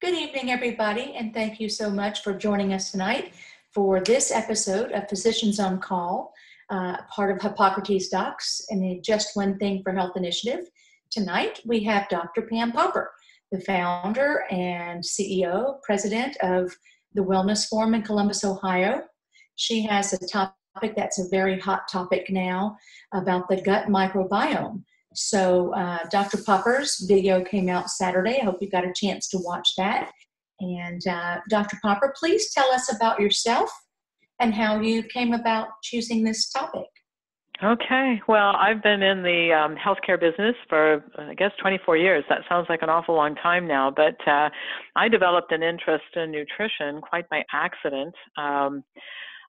Good evening, everybody, and thank you so much for joining us tonight for this episode of Physicians on Call, part of Hippocrates Docs and the Just One Thing for Health Initiative. Tonight, we have Dr. Pam Popper, the founder and CEO, president of the Wellness Forum in Columbus, Ohio. She has a topic that's a very hot topic now about the gut microbiome. So Dr. Popper's video came out Saturday. I hope you got a chance to watch that. And Dr. Popper, please tell us about yourself and how you came about choosing this topic. Okay. Well, I've been in the healthcare business for, I guess, 24 years. That sounds like an awful long time now, but I developed an interest in nutrition quite by accident.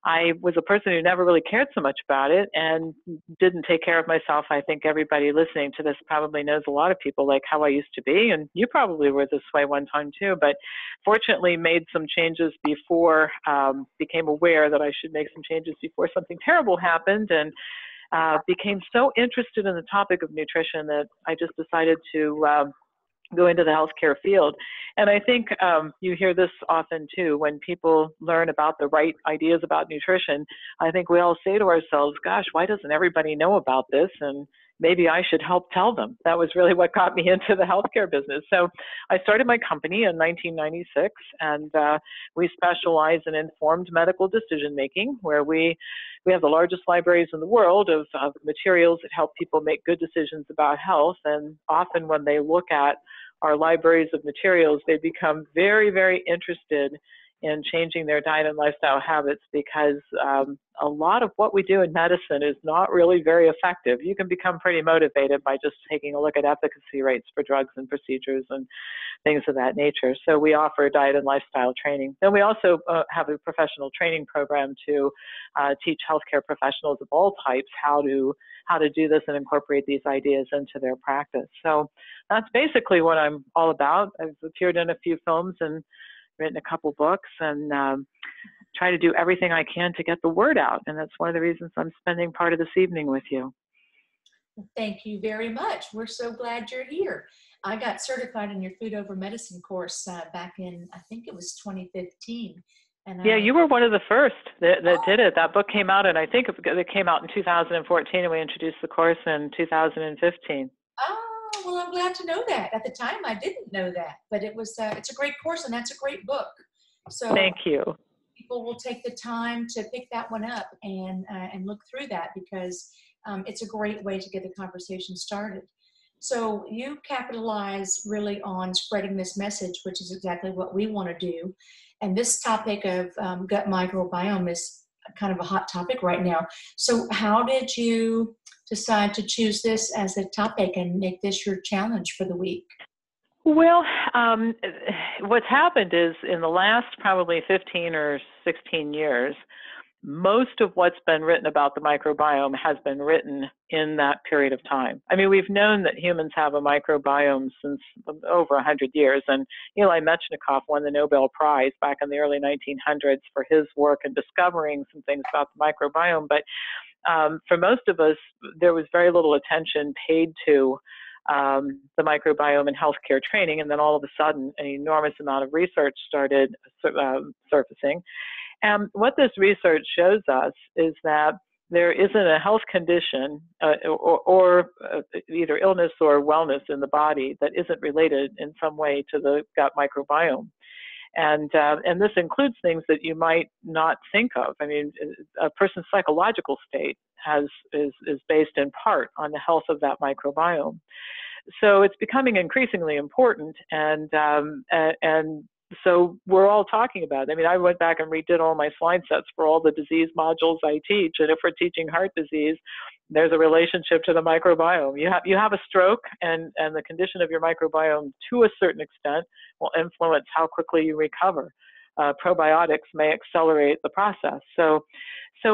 I was a person who never really cared so much about it and didn't take care of myself. I think everybody listening to this probably knows a lot of people like how I used to be, and you probably were this way one time too, but fortunately made some changes before, became aware that I should make some changes before something terrible happened, and became so interested in the topic of nutrition that I just decided to go into the healthcare field. And I think you hear this often too, when people learn about the right ideas about nutrition, I think we all say to ourselves, gosh, why doesn't everybody know about this? And maybe I should help tell them. That was really what got me into the healthcare business. So I started my company in 1996, and we specialize in informed medical decision making, where we have the largest libraries in the world of materials that help people make good decisions about health. And often when they look at our libraries of materials, they become very, very interested in changing their diet and lifestyle habits, because a lot of what we do in medicine is not really very effective. You can become pretty motivated by just taking a look at efficacy rates for drugs and procedures and things of that nature. So we offer diet and lifestyle training. Then we also have a professional training program to teach healthcare professionals of all types how to do this and incorporate these ideas into their practice. So that's basically what I'm all about. I've appeared in a few films and written a couple books, and try to do everything I can to get the word out. And that's one of the reasons I'm spending part of this evening with you. Thank you very much. We're so glad you're here. I got certified in your Food Over Medicine course back in, I think it was 2015. And yeah, you were one of the first that did it. That book came out, and I think it came out in 2014, and we introduced the course in 2015. Well, I'm glad to know that. At the time, I didn't know that, but it was it's a great course, and that's a great book. So thank you. People will take the time to pick that one up and look through that, because it's a great way to get the conversation started. So you capitalize really on spreading this message, which is exactly what we want to do. And this topic of gut microbiome is kind of a hot topic right now. So how did you decide to choose this as a topic and make this your challenge for the week? Well, what's happened is in the last probably 15 or 16 years, most of what's been written about the microbiome has been written in that period of time. I mean, we've known that humans have a microbiome since over 100 years, and Eli Metchnikoff won the Nobel Prize back in the early 1900s for his work in discovering some things about the microbiome. But for most of us, there was very little attention paid to the microbiome in healthcare training, and then all of a sudden, an enormous amount of research started surfacing. And what this research shows us is that there isn't a health condition or either illness or wellness in the body that isn't related in some way to the gut microbiome. And this includes things that you might not think of. I mean, a person's psychological state is based in part on the health of that microbiome. So it's becoming increasingly important, and so we're all talking about it. I mean, I went back and redid all my slide sets for all the disease modules I teach. And if we're teaching heart disease, there's a relationship to the microbiome. You have a stroke, and the condition of your microbiome to a certain extent will influence how quickly you recover. Probiotics may accelerate the process. So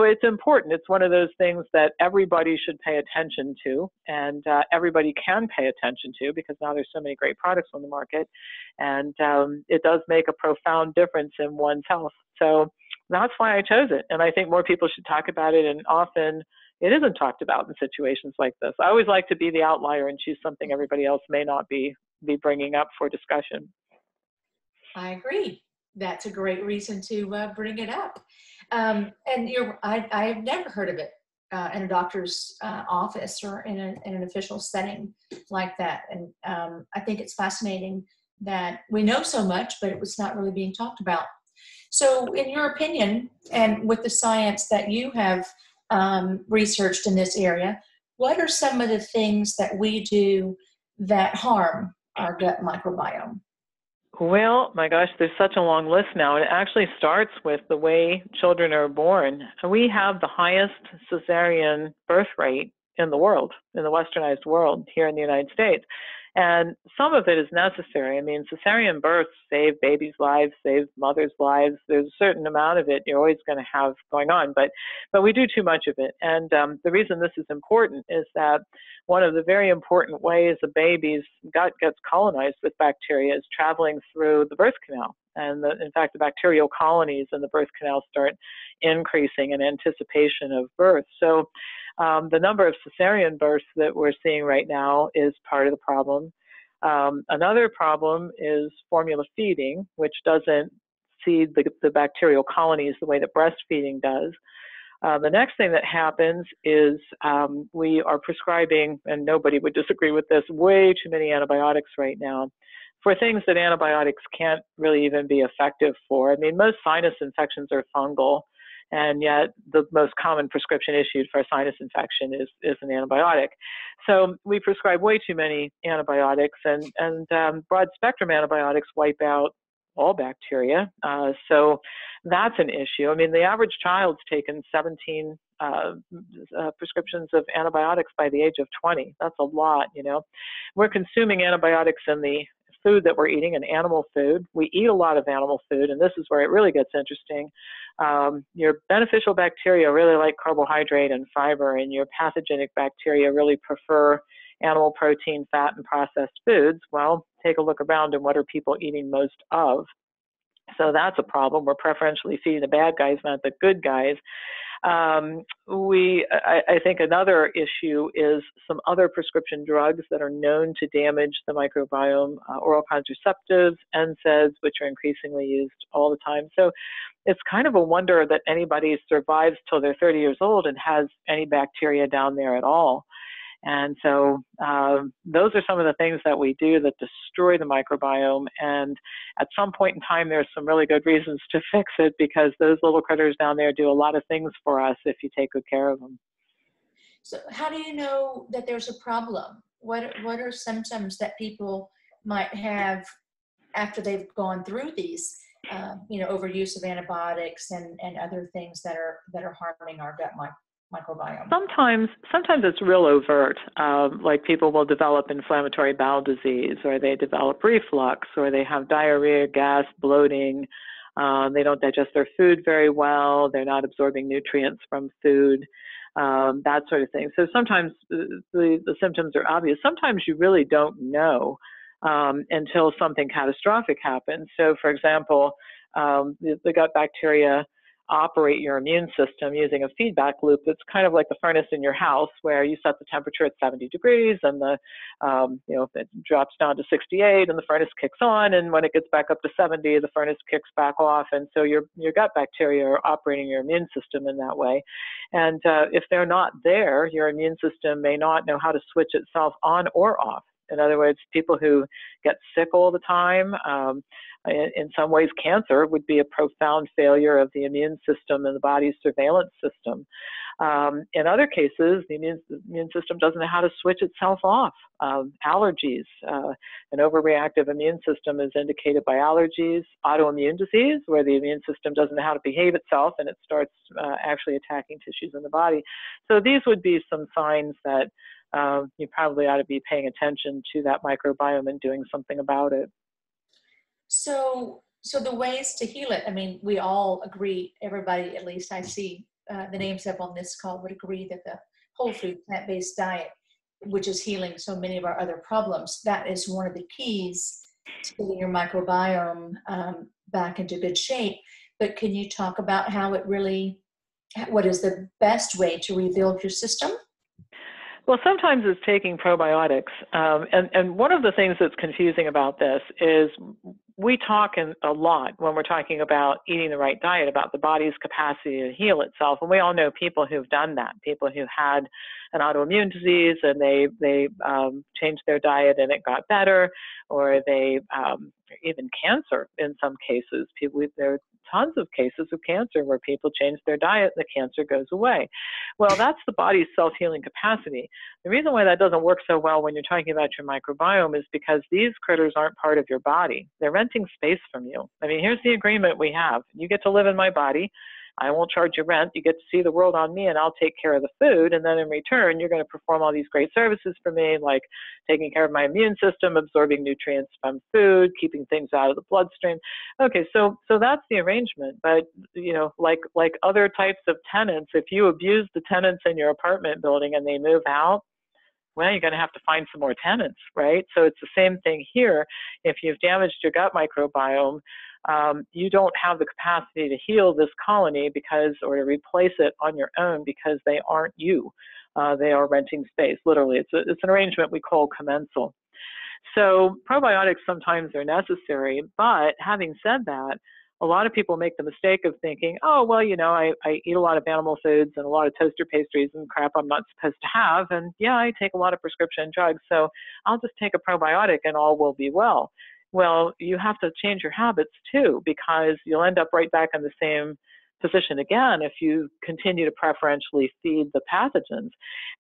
it's important. It's one of those things that everybody should pay attention to, and everybody can pay attention to, because now there's so many great products on the market, and it does make a profound difference in one's health. So that's why I chose it, and I think more people should talk about it, and often it isn't talked about in situations like this. I always like to be the outlier and choose something everybody else may not be bringing up for discussion. I agree. That's a great reason to bring it up. And I have never heard of it in a doctor's office or in an official setting like that. And I think it's fascinating that we know so much, but it was not really being talked about. So in your opinion, and with the science that you have researched in this area, what are some of the things that we do that harm our gut microbiome? Well, my gosh, there's such a long list now. It actually starts with the way children are born. We have the highest cesarean birth rate in the world, in the westernized world, here in the United States. And some of it is necessary. I mean, cesarean births save babies' lives, save mothers' lives. There's a certain amount of it you're always going to have going on, but we do too much of it. And the reason this is important is that one of the very important ways a baby's gut gets colonized with bacteria is traveling through the birth canal. And in fact, the bacterial colonies in the birth canal start increasing in anticipation of birth. So the number of cesarean births that we're seeing right now is part of the problem. Another problem is formula feeding, which doesn't seed the bacterial colonies the way that breastfeeding does. The next thing that happens is we are prescribing, and nobody would disagree with this, way too many antibiotics right now for things that antibiotics can't really even be effective for. I mean, most sinus infections are fungal, and yet the most common prescription issued for a sinus infection is an antibiotic. So we prescribe way too many antibiotics, and broad-spectrum antibiotics wipe out all bacteria. So that's an issue. I mean, the average child's taken 17 prescriptions of antibiotics by the age of 20. That's a lot, you know. We're consuming antibiotics in the food that we're eating, and animal food. We eat a lot of animal food, and this is where it really gets interesting. Your beneficial bacteria really like carbohydrate and fiber, and your pathogenic bacteria really prefer animal protein, fat, and processed foods. Well, take a look around, and what are people eating most of? So that's a problem. We're preferentially feeding the bad guys, not the good guys. I think another issue is some other prescription drugs that are known to damage the microbiome, oral contraceptives, NSAIDs, which are increasingly used all the time. So it's kind of a wonder that anybody survives till they're 30 years old and has any bacteria down there at all. And so those are some of the things that we do that destroy the microbiome. And at some point in time, there's some really good reasons to fix it, because those little critters down there do a lot of things for us if you take good care of them. So how do you know that there's a problem? What are symptoms that people might have after they've gone through these, overuse of antibiotics and other things that are harming our gut microbiome? Sometimes it's real overt, like people will develop inflammatory bowel disease, or they develop reflux, or they have diarrhea, gas, bloating, they don't digest their food very well, they're not absorbing nutrients from food, that sort of thing. So sometimes the symptoms are obvious. Sometimes you really don't know until something catastrophic happens. So for example, the gut bacteria operate your immune system using a feedback loop that's kind of like the furnace in your house, where you set the temperature at 70 degrees and the, it drops down to 68 and the furnace kicks on, and when it gets back up to 70, the furnace kicks back off. And so your gut bacteria are operating your immune system in that way. And if they're not there, your immune system may not know how to switch itself on or off. In other words, people who get sick all the time, in some ways, cancer would be a profound failure of the immune system and the body's surveillance system. In other cases, the immune system doesn't know how to switch itself off. Allergies, an overreactive immune system is indicated by allergies. Autoimmune disease, where the immune system doesn't know how to behave itself and it starts actually attacking tissues in the body. So these would be some signs that you probably ought to be paying attention to that microbiome and doing something about it. So the ways to heal it, I mean, we all agree, everybody, at least I see the names up on this call, would agree that the whole food plant-based diet, which is healing so many of our other problems, that is one of the keys to getting your microbiome back into good shape. But can you talk about what is the best way to rebuild your system? Well, sometimes it's taking probiotics. And one of the things that's confusing about this is we talk a lot when we're talking about eating the right diet about the body's capacity to heal itself. And we all know people who've done that, people who had an autoimmune disease and they changed their diet and it got better, or they even cancer in some cases. There are tons of cases of cancer where people change their diet and the cancer goes away. Well, that's the body's self-healing capacity. The reason why that doesn't work so well when you're talking about your microbiome is because these critters aren't part of your body. They're renting space from you. I mean, here's the agreement we have. You get to live in my body. I won't charge you rent. You get to see the world on me, and I'll take care of the food. And then in return, you're going to perform all these great services for me, like taking care of my immune system, absorbing nutrients from food, keeping things out of the bloodstream. Okay, so that's the arrangement. But you know, like other types of tenants, if you abuse the tenants in your apartment building and they move out, well, you're going to have to find some more tenants, right? So it's the same thing here. If you've damaged your gut microbiome, you don't have the capacity to heal this colony or to replace it on your own because they aren't you. They are renting space, literally. It's an arrangement we call commensal. So probiotics sometimes are necessary, but having said that, a lot of people make the mistake of thinking, oh, well, you know, I eat a lot of animal foods and a lot of toaster pastries and crap I'm not supposed to have. And yeah, I take a lot of prescription drugs, so I'll just take a probiotic and all will be well. Well, you have to change your habits too, because you'll end up right back in the same position again if you continue to preferentially feed the pathogens.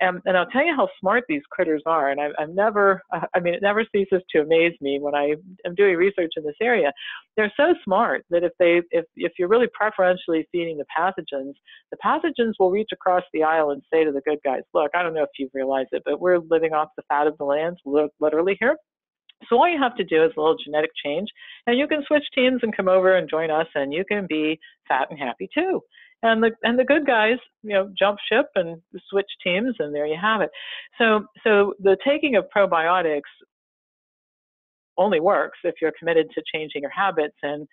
And I'll tell you how smart these critters are. And it never ceases to amaze me when I am doing research in this area. They're so smart that if you're really preferentially feeding the pathogens will reach across the aisle and say to the good guys, look, I don't know if you've realized it, but we're living off the fat of the land, literally here. So all you have to do is a little genetic change, and you can switch teams and come over and join us, and you can be fat and happy too. And the good guys, you know, jump ship and switch teams, and there you have it. So the taking of probiotics only works if you're committed to changing your habits and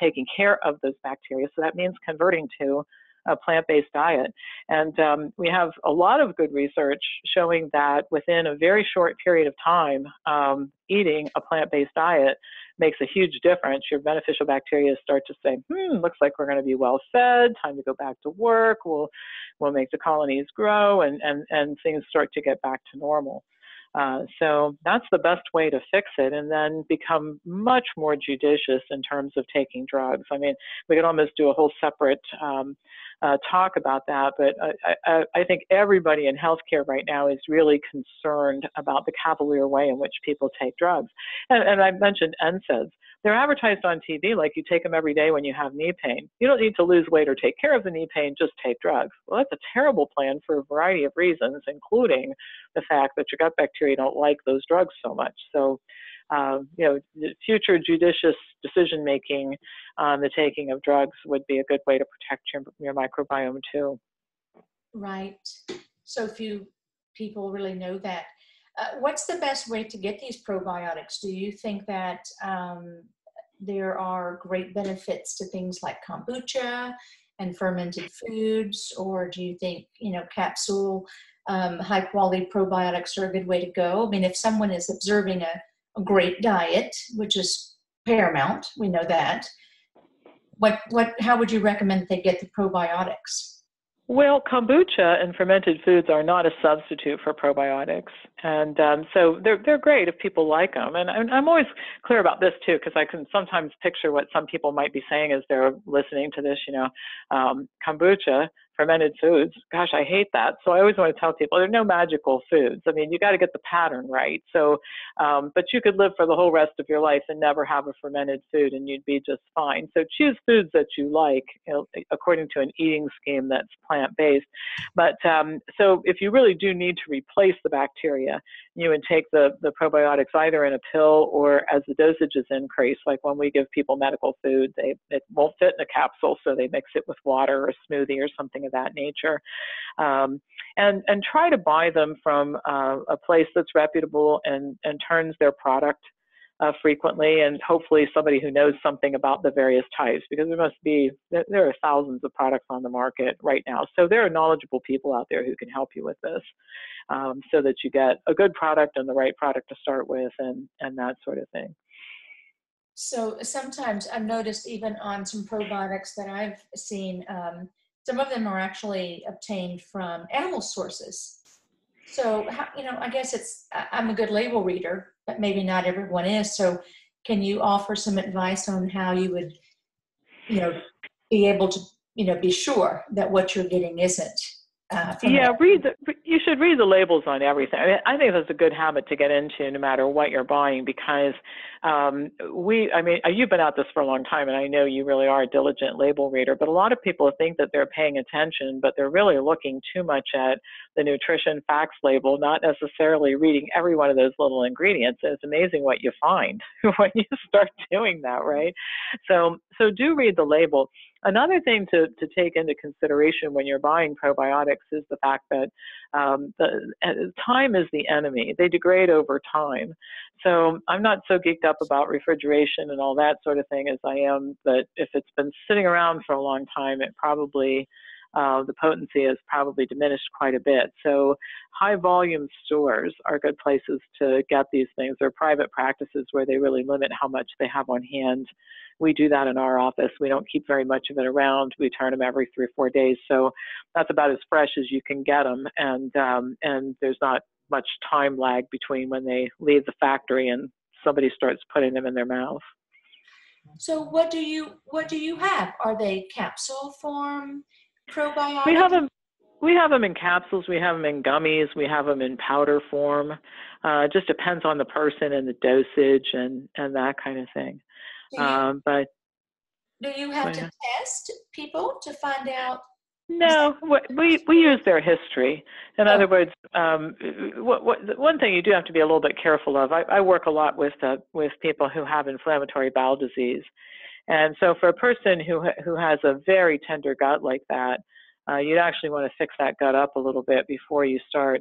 taking care of those bacteria. So that means converting to a plant-based diet. And we have a lot of good research showing that within a very short period of time, eating a plant-based diet makes a huge difference. Your beneficial bacteria start to say, looks like we're going to be well fed, time to go back to work, we'll make the colonies grow, and things start to get back to normal. So that's the best way to fix it, and then become much more judicious in terms of taking drugs. I mean, we could almost do a whole separate talk about that, but I think everybody in healthcare right now is really concerned about the cavalier way in which people take drugs. And I mentioned NSAIDs. They're advertised on TV like you take them every day when you have knee pain. You don't need to lose weight or take care of the knee pain, just take drugs. Well, that's a terrible plan for a variety of reasons, including the fact that your gut bacteria don't like those drugs so much. So, future judicious decision-making on the taking of drugs would be a good way to protect your microbiome too. Right. So few people really know that. What's the best way to get these probiotics? Do you think that there are great benefits to things like kombucha and fermented foods, or do you think, capsule, high-quality probiotics are a good way to go? I mean, if someone is observing a great diet, which is paramount, we know that, how would you recommend they get the probiotics? Well, kombucha and fermented foods are not a substitute for probiotics, and so they're great if people like them. And I'm always clear about this too, because I can sometimes picture what some people might be saying as they're listening to this. Kombucha, fermented foods. Gosh, I hate that. So I always want to tell people there are no magical foods. I mean, you got to get the pattern right. So, but you could live for the whole rest of your life and never have a fermented food, and you'd be just fine. So choose foods that you like according to an eating scheme that's plant-based. But so if you really do need to replace the bacteria, you would take the probiotics either in a pill or as the dosages increase. Like when we give people medical food, it won't fit in a capsule, so they mix it with water or smoothie or something of that nature, and try to buy them from a place that's reputable and turns their product frequently, and hopefully somebody who knows something about the various types, because there are thousands of products on the market right now, so there are knowledgeable people out there who can help you with this, so that you get a good product and the right product to start with, and that sort of thing. So sometimes I've noticed even on some probiotics that I've seen, some of them are actually obtained from animal sources. So, you know, I guess it's, I'm a good label reader, but maybe not everyone is. So can you offer some advice on how you would, you know, be able to, you know, be sure that what you're getting isn't? You should read the labels on everything. I mean, I think that's a good habit to get into no matter what you're buying, because you've been at this for a long time, and I know you really are a diligent label reader, but a lot of people think that they're paying attention, but they're really looking too much at the nutrition facts label, not necessarily reading every one of those little ingredients. And it's amazing what you find when you start doing that, right? So do read the label. Another thing to take into consideration when you're buying probiotics is the fact that time is the enemy. They degrade over time. So I'm not so geeked up about refrigeration and all that sort of thing as I am, but if it's been sitting around for a long time, it probably, the potency has probably diminished quite a bit. So high volume stores are good places to get these things, or private practices where they really limit how much they have on hand. We do that in our office. We don't keep very much of it around. We turn them every 3 or 4 days. So that's about as fresh as you can get them. And there's not much time lag between when they leave the factory and somebody starts putting them in their mouth. So what do you have? Are they capsule form? Probiotics? We have them in capsules, we have them in gummies, we have them in powder form. It just depends on the person and the dosage and that kind of thing. Do you have to test people to find out? No, we use their history. In other words, one thing you do have to be a little bit careful of, I work a lot with people who have inflammatory bowel disease. And so for a person who has a very tender gut like that, you'd actually want to fix that gut up a little bit before you start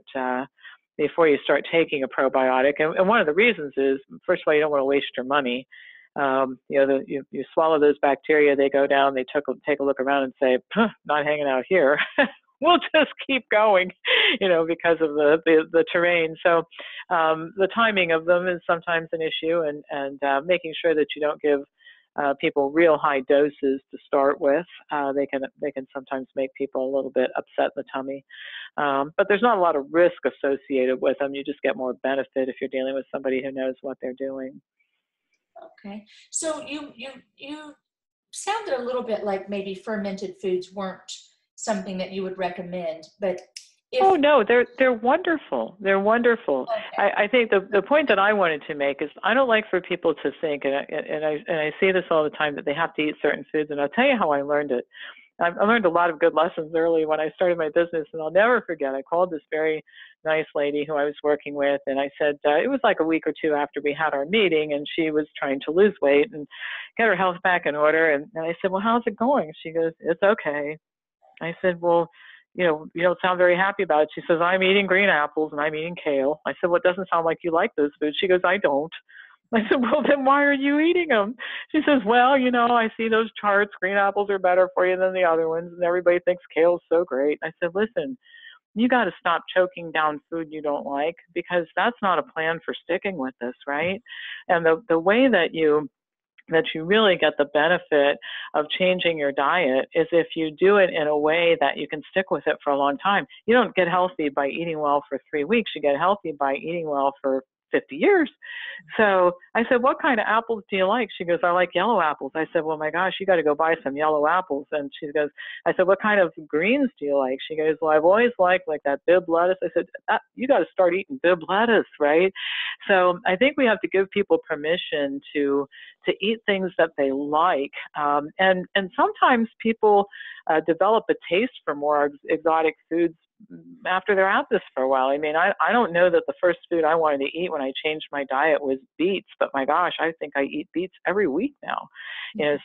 taking a probiotic. And one of the reasons is, first of all, you don't want to waste your money. You swallow those bacteria, they go down, they take a look around and say, not hanging out here. We'll just keep going, because of the terrain. So the timing of them is sometimes an issue, and making sure that you don't give people real high doses to start with. They can sometimes make people a little bit upset in the tummy. But there's not a lot of risk associated with them. You just get more benefit if you're dealing with somebody who knows what they're doing. Okay. So you sounded a little bit like maybe fermented foods weren't something that you would recommend, but oh no, they're wonderful. They're wonderful. Okay. I think the point that I wanted to make is I don't like for people to think, and I see this all the time, that they have to eat certain foods. And I'll tell you how I learned it. I learned a lot of good lessons early when I started my business, and I'll never forget. I called this very nice lady who I was working with, and I said, it was like a week or two after we had our meeting, and she was trying to lose weight and get her health back in order. And I said, well, how's it going? She goes, it's okay. I said, well, you don't sound very happy about it. She says, I'm eating green apples and I'm eating kale. I said, well, it doesn't sound like you like those foods. She goes, I don't. I said, well, then why are you eating them? She says, well, I see those charts. Green apples are better for you than the other ones. And everybody thinks kale's so great. I said, listen, you got to stop choking down food you don't like, because that's not a plan for sticking with this, right? And the way that you really get the benefit of changing your diet is if you do it in a way that you can stick with it for a long time. You don't get healthy by eating well for 3 weeks. You get healthy by eating well for 50 years. So I said, what kind of apples do you like? She goes, I like yellow apples. I said, well, my gosh, you got to go buy some yellow apples. And she goes, I said, what kind of greens do you like? She goes, well, I've always liked that bib lettuce. I said, you got to start eating bib lettuce, right? So I think we have to give people permission to eat things that they like. And sometimes people develop a taste for more exotic foods after they're at this for a while. I mean, I don't know that the first food I wanted to eat when I changed my diet was beets, but my gosh, I think I eat beets every week now.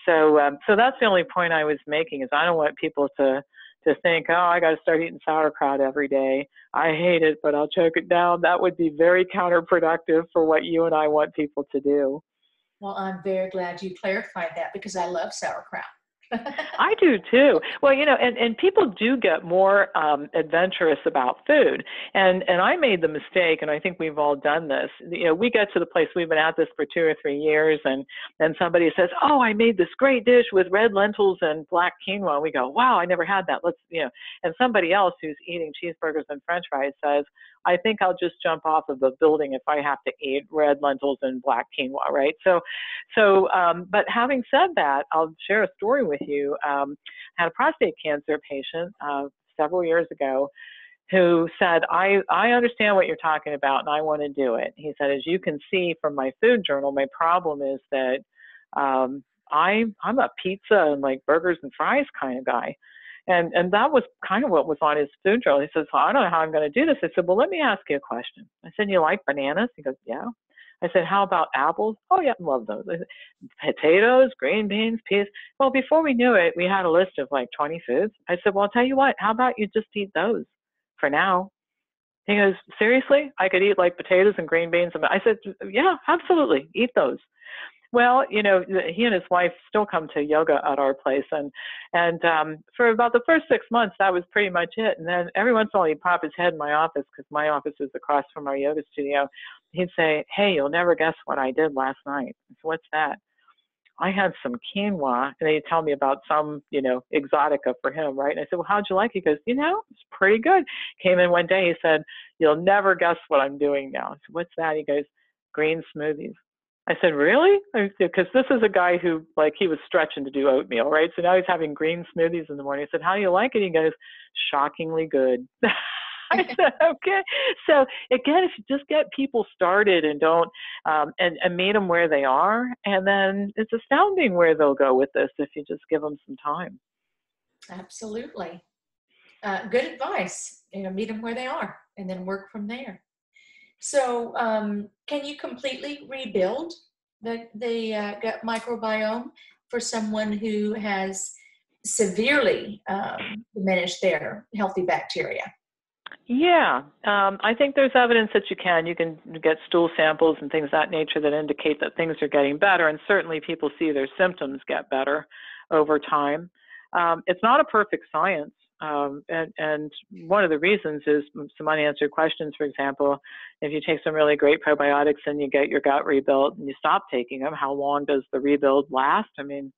So that's the only point I was making, is I don't want people to think, oh, I got to start eating sauerkraut every day. I hate it, but I'll choke it down. That would be very counterproductive for what you and I want people to do. Well, I'm very glad you clarified that, because I love sauerkraut. I do too. Well, you know, and people do get more adventurous about food. And I made the mistake, and I think we've all done this. You know, we get to the place, we've been at this for 2 or 3 years, and then somebody says, oh, I made this great dish with red lentils and black quinoa. And we go, wow, I never had that. Let's, you know, and somebody else who's eating cheeseburgers and french fries says, I think I'll just jump off of the building if I have to eat red lentils and black quinoa, right? So, but having said that, I'll share a story with you. I had a prostate cancer patient several years ago who said, I understand what you're talking about and I want to do it. He said, as you can see from my food journal, my problem is that I'm a pizza and like burgers and fries kind of guy. And that was kind of what was on his food journal. He says, well, I don't know how I'm going to do this. I said, well, let me ask you a question. I said, you like bananas? He goes, yeah. I said, how about apples? Oh, yeah, love those. I said, potatoes, green beans, peas. Well, before we knew it, we had a list of like 20 foods. I said, well, I'll tell you what, how about you just eat those for now? He goes, seriously? I could eat like potatoes and green beans? I said, yeah, absolutely, eat those. Well, you know, he and his wife still come to yoga at our place. And for about the first 6 months, that was pretty much it. And then every once in a while, he'd pop his head in my office, because my office is across from our yoga studio. He'd say, hey, you'll never guess what I did last night. I said, what's that? I had some quinoa. And he'd tell me about some, you know, exotica for him, right? And I said, well, how'd you like it? He goes, you know, it's pretty good. Came in one day, he said, you'll never guess what I'm doing now. I said, what's that? He goes, green smoothies. I said, really? Because this is a guy who, like, he was stretching to do oatmeal, right? So now he's having green smoothies in the morning. I said, how do you like it? He goes, shockingly good. I said, okay. So again, if you just get people started and don't, and meet them where they are, and then it's astounding where they'll go with this if you just give them some time. Absolutely. Good advice. You know, meet them where they are and then work from there. So can you completely rebuild the gut microbiome for someone who has severely diminished their healthy bacteria? Yeah, I think there's evidence that you can. You can get stool samples and things of that nature that indicate that things are getting better, and certainly people see their symptoms get better over time. It's not a perfect science. And one of the reasons is some unanswered questions. For example, if you take some really great probiotics and you get your gut rebuilt and you stop taking them, how long does the rebuild last? I mean,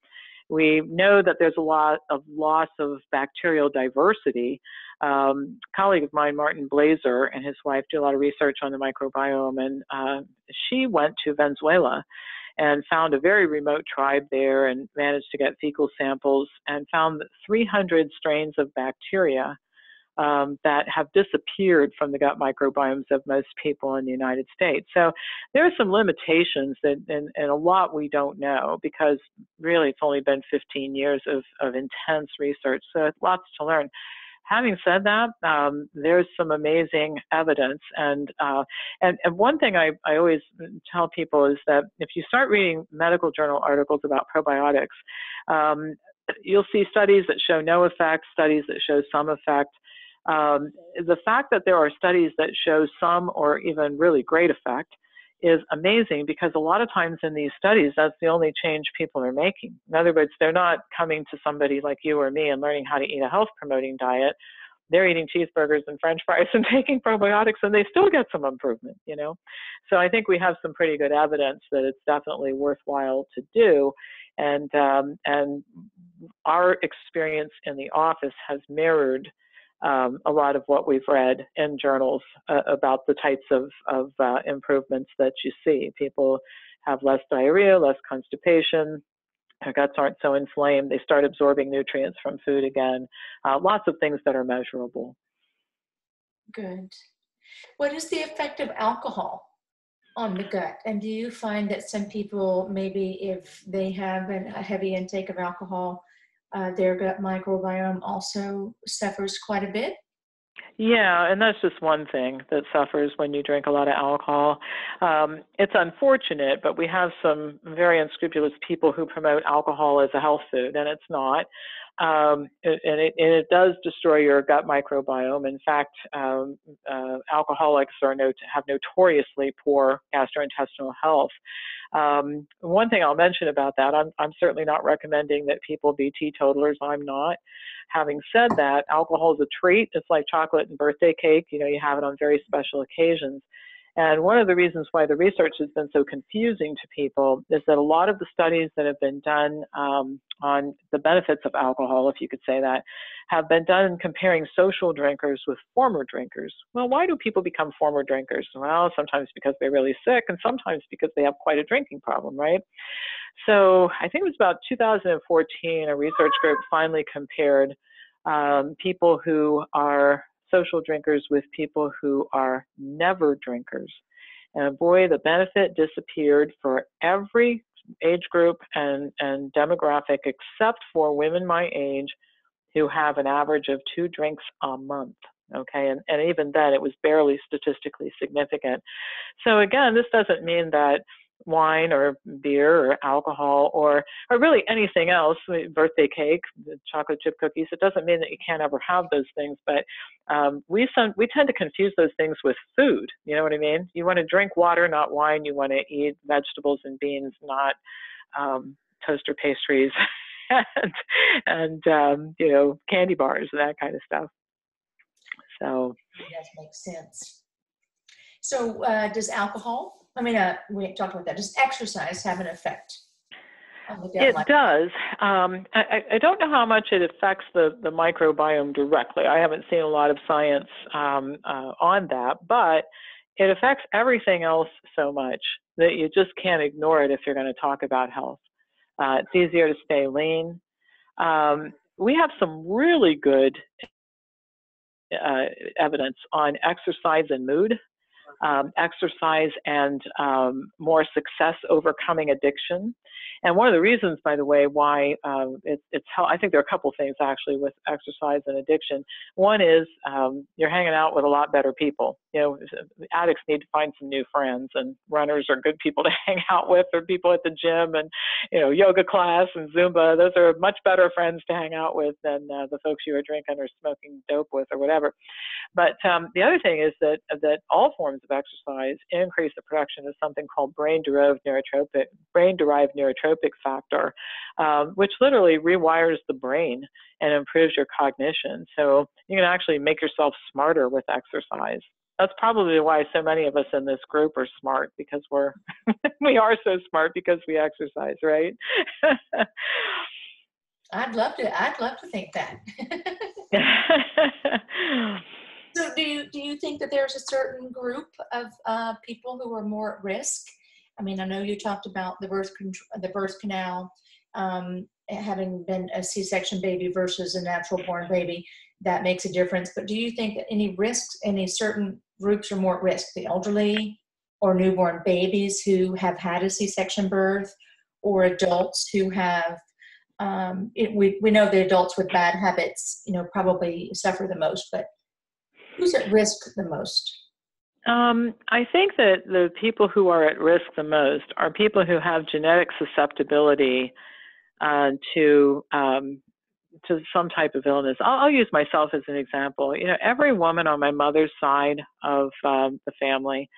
we know that there's a lot of loss of bacterial diversity. A colleague of mine, Martin Blaser, and his wife do a lot of research on the microbiome, and she went to Venezuela and found a very remote tribe there and managed to get fecal samples and found 300 strains of bacteria that have disappeared from the gut microbiomes of most people in the United States. So there are some limitations and a lot we don't know, because really it's only been 15 years of intense research. So it's lots to learn. Having said that, there's some amazing evidence. And one thing I always tell people is that if you start reading medical journal articles about probiotics, you'll see studies that show no effect, studies that show some effect. The fact that there are studies that show some or even really great effect is amazing, because a lot of times in these studies, that's the only change people are making. In other words, they're not coming to somebody like you or me and learning how to eat a health-promoting diet. They're eating cheeseburgers and french fries and taking probiotics, and they still get some improvement, you know? So I think we have some pretty good evidence that it's definitely worthwhile to do. And our experience in the office has mirrored a lot of what we've read in journals about the types of improvements that you see. People have less diarrhea, less constipation, their guts aren't so inflamed, they start absorbing nutrients from food again, lots of things that are measurable. Good. What is the effect of alcohol on the gut? And do you find that some people, maybe if they have a heavy intake of alcohol, their gut microbiome also suffers quite a bit? Yeah, and that's just one thing that suffers when you drink a lot of alcohol. It's unfortunate, but we have some very unscrupulous people who promote alcohol as a health food, and it's not. And it does destroy your gut microbiome. In fact, alcoholics have notoriously poor gastrointestinal health. One thing I'll mention about that, I'm certainly not recommending that people be teetotalers. I'm not. Having said that, alcohol is a treat. It's like chocolate and birthday cake. You know, you have it on very special occasions. And one of the reasons why the research has been so confusing to people is that a lot of the studies that have been done on the benefits of alcohol, if you could say that, have been done comparing social drinkers with former drinkers. Well, why do people become former drinkers? Well, sometimes because they're really sick and sometimes because they have quite a drinking problem, right? So I think it was about 2014, a research group finally compared people who are social drinkers with people who are never drinkers. And boy, the benefit disappeared for every age group and demographic except for women my age who have an average of 2 drinks a month. Okay, and even then it was barely statistically significant. So again, this doesn't mean that wine or beer or alcohol or really anything else, birthday cake, chocolate chip cookies, it doesn't mean that you can't ever have those things, but we tend to confuse those things with food. You know what I mean? You want to drink water, not wine. You want to eat vegetables and beans, not toaster pastries and you know, candy bars and that kind of stuff. So that makes sense. So does alcohol, we talked about that. Does exercise have an effect? It does. I don't know how much it affects the microbiome directly. I haven't seen a lot of science on that, but it affects everything else so much that you just can't ignore it if you're going to talk about health. It's easier to stay lean. We have some really good evidence on exercise and mood. Exercise and more success overcoming addiction. And one of the reasons, by the way, why I think there are a couple things actually with exercise and addiction. One is you're hanging out with a lot better people. You know, addicts need to find some new friends, and runners are good people to hang out with, or people at the gym and, you know, yoga class and Zumba. Those are much better friends to hang out with than the folks you were drinking or smoking dope with or whatever. But the other thing is that all forms of exercise increase the production of something called brain-derived neurotropic factor, which literally rewires the brain and improves your cognition. So you can actually make yourself smarter with exercise. That's probably why so many of us in this group are smart, because we are so smart because we exercise, right? I'd love to think that. So do you think that there's a certain group of people who are more at risk? I mean, I know you talked about the birth canal, having been a C-section baby versus a natural-born baby, that makes a difference. But do you think that any certain groups are more at risk? The elderly or newborn babies who have had a C-section birth, or adults who have, we know the adults with bad habits, you know, probably suffer the most, but who's at risk the most? I think that the people who are at risk the most are people who have genetic susceptibility to some type of illness. I'll use myself as an example. You know, every woman on my mother's side of the family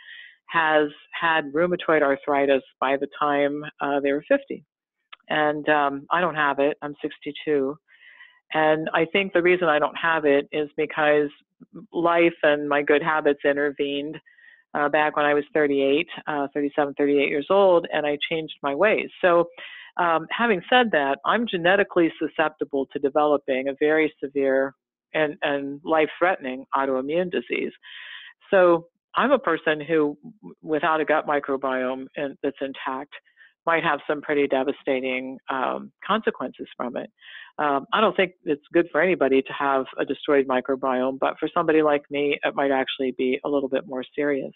has had rheumatoid arthritis by the time they were 50. And I don't have it. I'm 62. And I think the reason I don't have it is because life and my good habits intervened back when I was 37, 38 years old, and I changed my ways. So having said that, I'm genetically susceptible to developing a very severe and life-threatening autoimmune disease. So I'm a person who, without a gut microbiome that's intact, might have some pretty devastating consequences from it. I don't think it's good for anybody to have a destroyed microbiome, but for somebody like me, it might actually be a little bit more serious.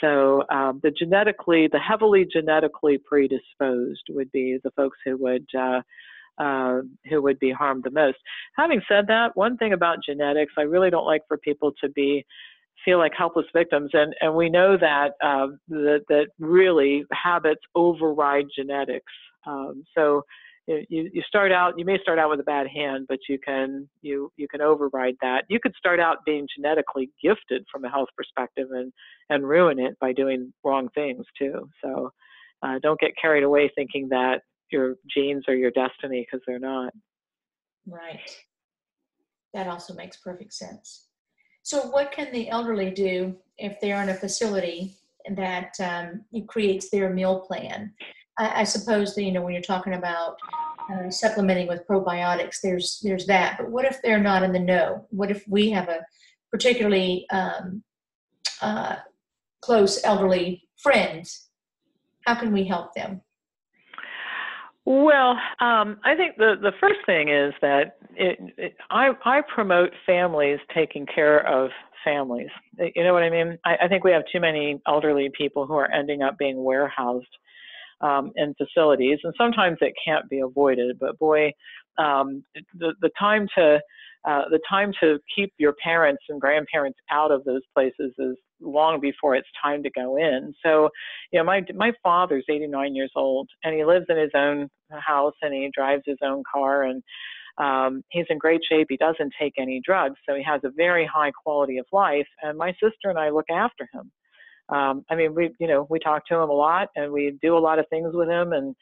So the heavily genetically predisposed would be the folks who would be harmed the most. Having said that, one thing about genetics, I really don't like for people to feel like helpless victims, and we know that that really habits override genetics. So you may start out with a bad hand, but you can override that. You could start out being genetically gifted from a health perspective and ruin it by doing wrong things too. So Don't get carried away thinking that your genes are your destiny, because they're not. Right. That also makes perfect sense. So what can the elderly do if they're in a facility that creates their meal plan? I suppose that, you know, when you're talking about supplementing with probiotics, there's that. But what if they're not in the know? What if we have a particularly close elderly friend? How can we help them? Well, I think the first thing is that I promote families taking care of families. You know what I mean? I think we have too many elderly people who are ending up being warehoused in facilities, and sometimes it can't be avoided. But boy, the time to keep your parents and grandparents out of those places is long before it's time to go in. So, you know, my father's 89 years old, and he lives in his own house, and he drives his own car, and he's in great shape. He doesn't take any drugs, so he has a very high quality of life. And my sister and I look after him. We talk to him a lot, and we do a lot of things with him, and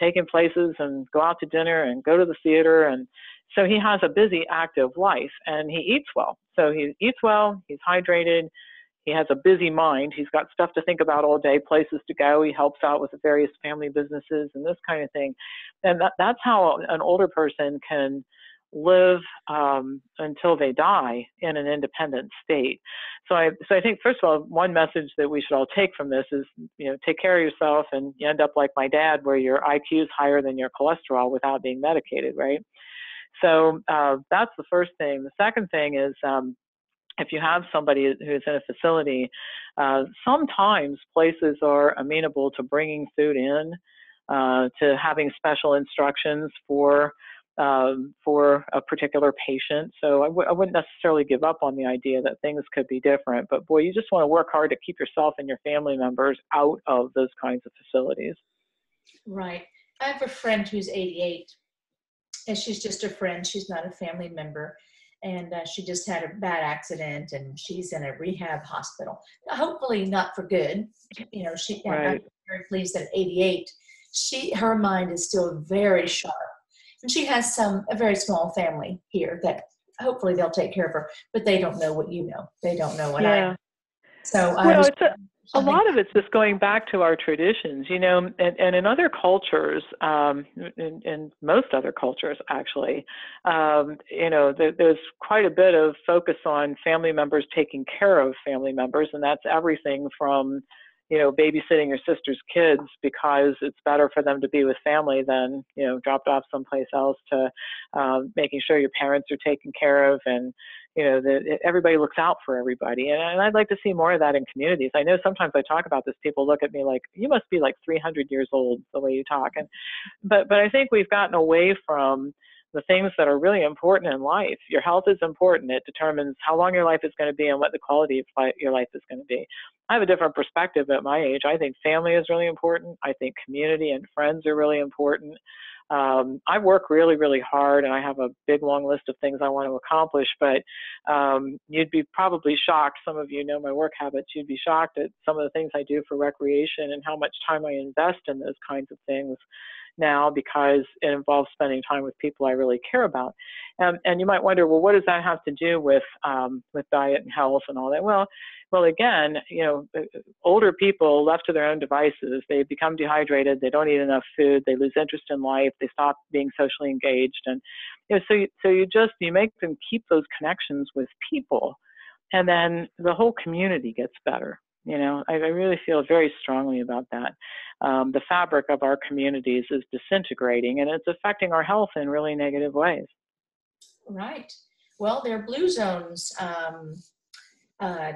take him places, and go out to dinner, and go to the theater, and so he has a busy, active life, and he eats well. So he eats well, he's hydrated, he has a busy mind, he's got stuff to think about all day, places to go, he helps out with the various family businesses and this kind of thing. And that's how an older person can live until they die in an independent state. So I think, first of all, one message that we should all take from this is, you know, take care of yourself, and you end up like my dad, where your IQ is higher than your cholesterol without being medicated, right? So that's the first thing. The second thing is, if you have somebody who's in a facility, sometimes places are amenable to bringing food in, to having special instructions for a particular patient. So I wouldn't necessarily give up on the idea that things could be different, but boy, you just want to work hard to keep yourself and your family members out of those kinds of facilities. Right. I have a friend who's 88, and she's just a friend. She's not a family member. And she just had a bad accident, and she's in a rehab hospital. Hopefully not for good. You know, right. I'm very pleased that at 88, her mind is still very sharp. And she has a very small family here that hopefully they'll take care of her, but they don't know what you know. They don't know what I know. So a lot of it's just going back to our traditions, you know, and in other cultures, in most other cultures, actually, you know, there's quite a bit of focus on family members taking care of family members, and that's everything from, you know, babysitting your sister's kids because it's better for them to be with family than, you know, dropped off someplace else, to making sure your parents are taken care of, and, you know, everybody looks out for everybody. And I'd like to see more of that in communities. I know sometimes I talk about this, people look at me like, you must be like 300 years old the way you talk. But I think we've gotten away from the things that are really important in life. Your health is important. It determines how long your life is going to be and what the quality of your life is going to be. I have a different perspective at my age. I think family is really important. I think community and friends are really important. I work really, really hard, and I have a big, long list of things I want to accomplish, but you'd be probably shocked. Some of you know my work habits. You'd be shocked at some of the things I do for recreation and how much time I invest in those kinds of things now, because it involves spending time with people I really care about. And you might wonder, well, what does that have to do with diet and health and all that? Well, again, you know, older people left to their own devices, they become dehydrated, they don't eat enough food, they lose interest in life, they stop being socially engaged. And, you know, so you make them keep those connections with people, and then the whole community gets better. You know, I really feel very strongly about that. The fabric of our communities is disintegrating, and it's affecting our health in really negative ways. Right. Well, they're blue zones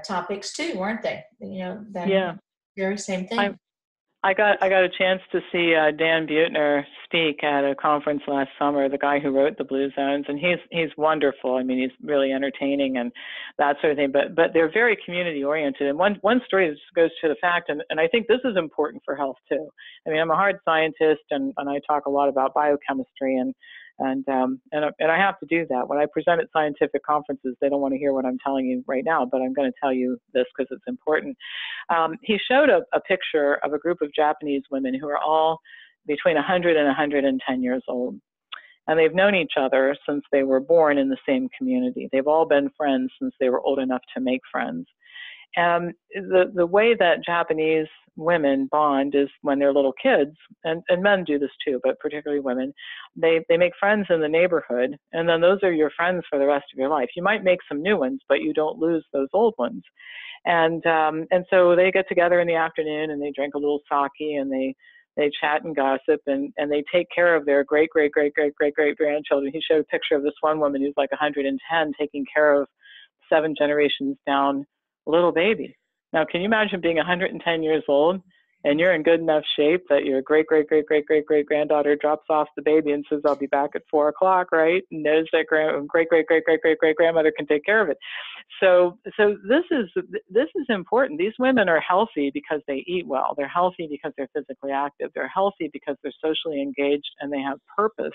topics too, weren't they? You know, that very same thing. I got a chance to see Dan Buettner speak at a conference last summer, the guy who wrote The Blue Zones, and he's wonderful. I mean, he's really entertaining and that sort of thing, but they're very community oriented. And one story just goes to the fact, and I think this is important for health too. I mean, I'm a hard scientist, and I talk a lot about biochemistry and And I have to do that. When I present at scientific conferences, they don't want to hear what I'm telling you right now, but I'm going to tell you this because it's important. He showed a picture of a group of Japanese women who are all between 100 and 110 years old. And they've known each other since they were born in the same community. They've all been friends since they were old enough to make friends. And the way that Japanese women bond is when they're little kids, and men do this too, but particularly women, they make friends in the neighborhood, and then those are your friends for the rest of your life. You might make some new ones, but you don't lose those old ones. And so they get together in the afternoon, and they drink a little sake, and they chat and gossip, and they take care of their great-great-great-great-great-great-grandchildren. He showed a picture of this one woman who's like 110 taking care of 7 generations down little baby. Now, can you imagine being 110 years old and you're in good enough shape that your great-great-great-great-great-great-granddaughter drops off the baby and says, I'll be back at 4 o'clock, right? And knows that great-great-great-great-great-great-grandmother can take care of it. So this is important. These women are healthy because they eat well. They're healthy because they're physically active. They're healthy because they're socially engaged and they have purpose.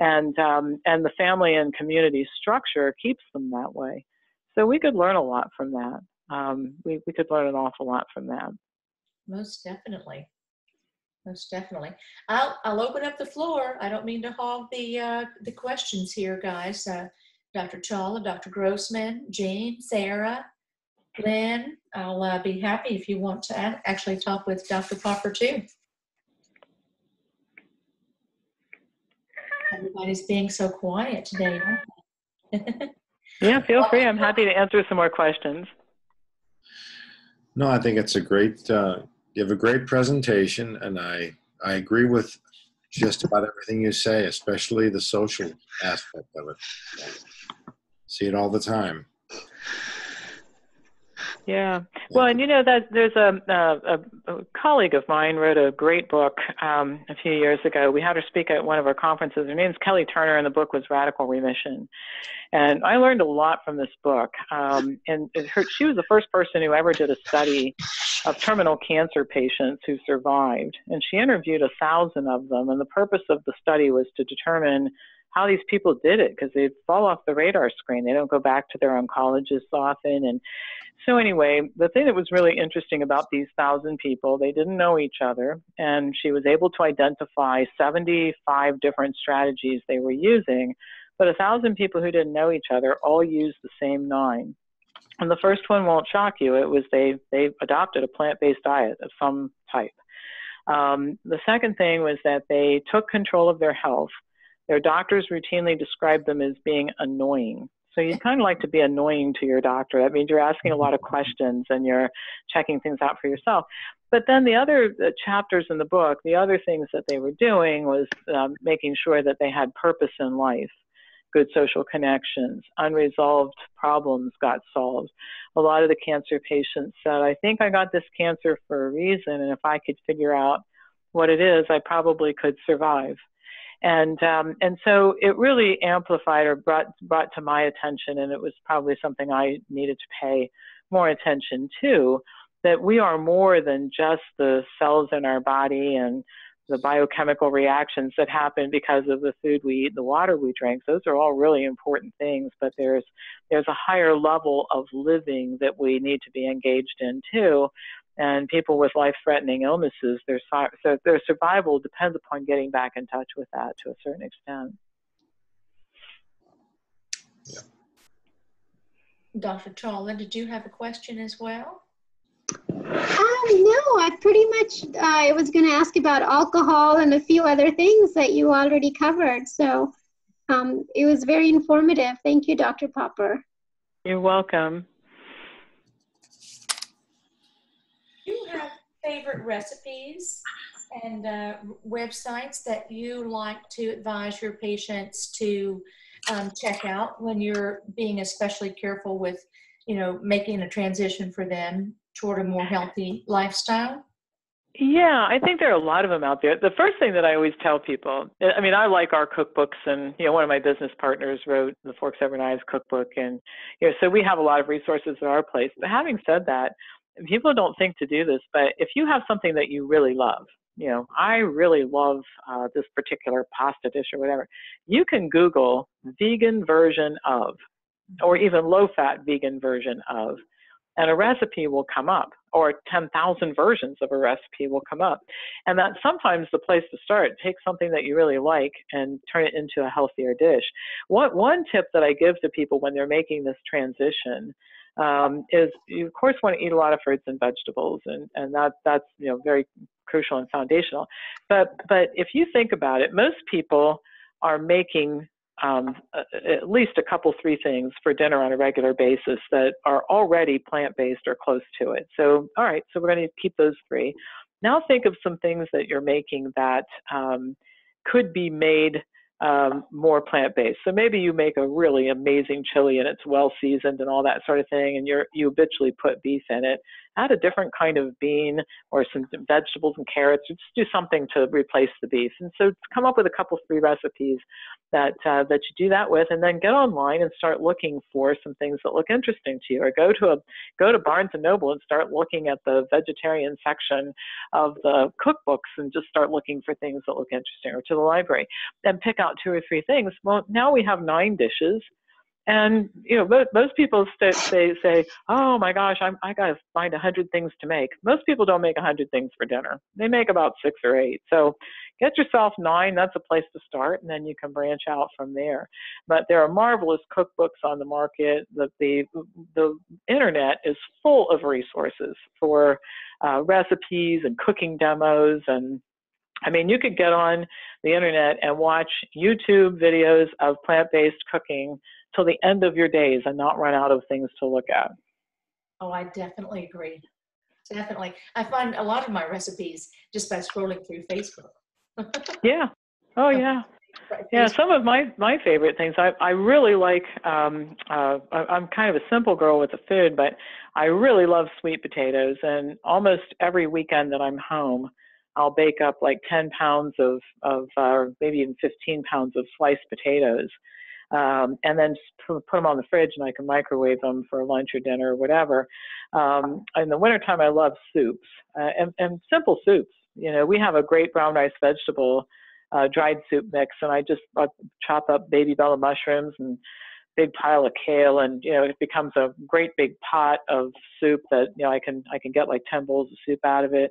And the family and community structure keeps them that way. So we could learn a lot from that. We could learn an awful lot from that. Most definitely. Most definitely. I'll open up the floor. I don't mean to hog the questions here, guys. Dr. Chawla, Dr. Grossman, Jean, Sarah, Lynn. I'll be happy if you want to actually talk with Dr. Popper too. Everybody's being so quiet today, aren't they? Yeah, feel free. I'm happy to answer some more questions. No, I think it's a great, you have a great presentation, and I agree with just about everything you say, especially the social aspect of it. See it all the time. Yeah. Well, and you know that there's a colleague of mine wrote a great book a few years ago. We had her speak at one of our conferences. Her name's Kelly Turner, and the book was Radical Remission. And I learned a lot from this book. And she was the first person who ever did a study of terminal cancer patients who survived. And she interviewed 1,000 of them. And the purpose of the study was to determine how these people did it, because they fall off the radar screen. They don't go back to their oncologists often. And so anyway, the thing that was really interesting about these 1,000 people, they didn't know each other, and she was able to identify 75 different strategies they were using, but 1,000 people who didn't know each other all used the same 9. And the first one won't shock you. It was they adopted a plant-based diet of some type. The second thing was that they took control of their health. Their doctors routinely describe them as being annoying. So you'd kind of like to be annoying to your doctor. That means you're asking a lot of questions and you're checking things out for yourself. But then the other chapters in the book, the other things that they were doing was making sure that they had purpose in life, good social connections, unresolved problems got solved. A lot of the cancer patients said, I think I got this cancer for a reason, and if I could figure out what it is, I probably could survive. And so it really amplified or brought to my attention, and it was probably something I needed to pay more attention to, that we are more than just the cells in our body and the biochemical reactions that happen because of the food we eat, the water we drink. Those are all really important things, but there's a higher level of living that we need to be engaged in too. And people with life-threatening illnesses, their survival depends upon getting back in touch with that to a certain extent. Yeah. Dr. Chawla, did you have a question as well? No, I pretty much I was going to ask about alcohol and a few other things that you already covered. So it was very informative. Thank you, Dr. Popper. You're welcome. Favorite recipes and websites that you like to advise your patients to check out when you're being especially careful with, you know, making a transition for them toward a more healthy lifestyle? Yeah, I think there are a lot of them out there. The first thing that I always tell people, I mean, I like our cookbooks, and, you know, one of my business partners wrote the Forks Over Knives cookbook, and, you know, so we have a lot of resources at our place. But having said that, people don't think to do this, but if you have something that you really love, you know, I really love this particular pasta dish or whatever. You can Google vegan version of, or even low-fat vegan version of, and a recipe will come up, or 10,000 versions of a recipe will come up. And that's sometimes the place to start. Take something that you really like and turn it into a healthier dish. One tip that I give to people when they're making this transition is you, of course, want to eat a lot of fruits and vegetables, and that's you know, very crucial and foundational. But if you think about it, most people are making at least a couple, three things for dinner on a regular basis that are already plant-based or close to it. So, all right, so we're going to keep those three. Now think of some things that you're making that could be made more plant-based. So maybe you make a really amazing chili and it's well-seasoned and all that sort of thing, and you habitually put beef in it. Add a different kind of bean or some vegetables and carrots, or just do something to replace the beef. And so come up with a couple, three recipes that you do that with, and then get online and start looking for some things that look interesting to you, or go to Barnes & Noble and start looking at the vegetarian section of the cookbooks and just start looking for things that look interesting, or to the library and pick out two or three things. Well, now we have 9 dishes, and you know, most people say, "Oh my gosh, I gotta find 100 things to make." Most people don't make 100 things for dinner; they make about 6 or 8. So, get yourself 9. That's a place to start, and then you can branch out from there. But there are marvelous cookbooks on the market. The internet is full of resources for recipes and cooking demos, and I mean, you could get on the internet and watch YouTube videos of plant-based cooking till the end of your days and not run out of things to look at. Oh, I definitely agree. Definitely. I find a lot of my recipes just by scrolling through Facebook. Yeah. Oh, yeah. Yeah, some of my favorite things. I really like, I'm kind of a simple girl with the food, but I really love sweet potatoes. And almost every weekend that I'm home, I'll bake up like 10 pounds of maybe even 15 pounds of sliced potatoes, and then just put them on the fridge, and I can microwave them for lunch or dinner or whatever. In the wintertime, I love soups and simple soups. You know, we have a great brown rice vegetable dried soup mix, and I chop up BenBella mushrooms and big pile of kale, and you know, it becomes a great big pot of soup that you know I can get like 10 bowls of soup out of it.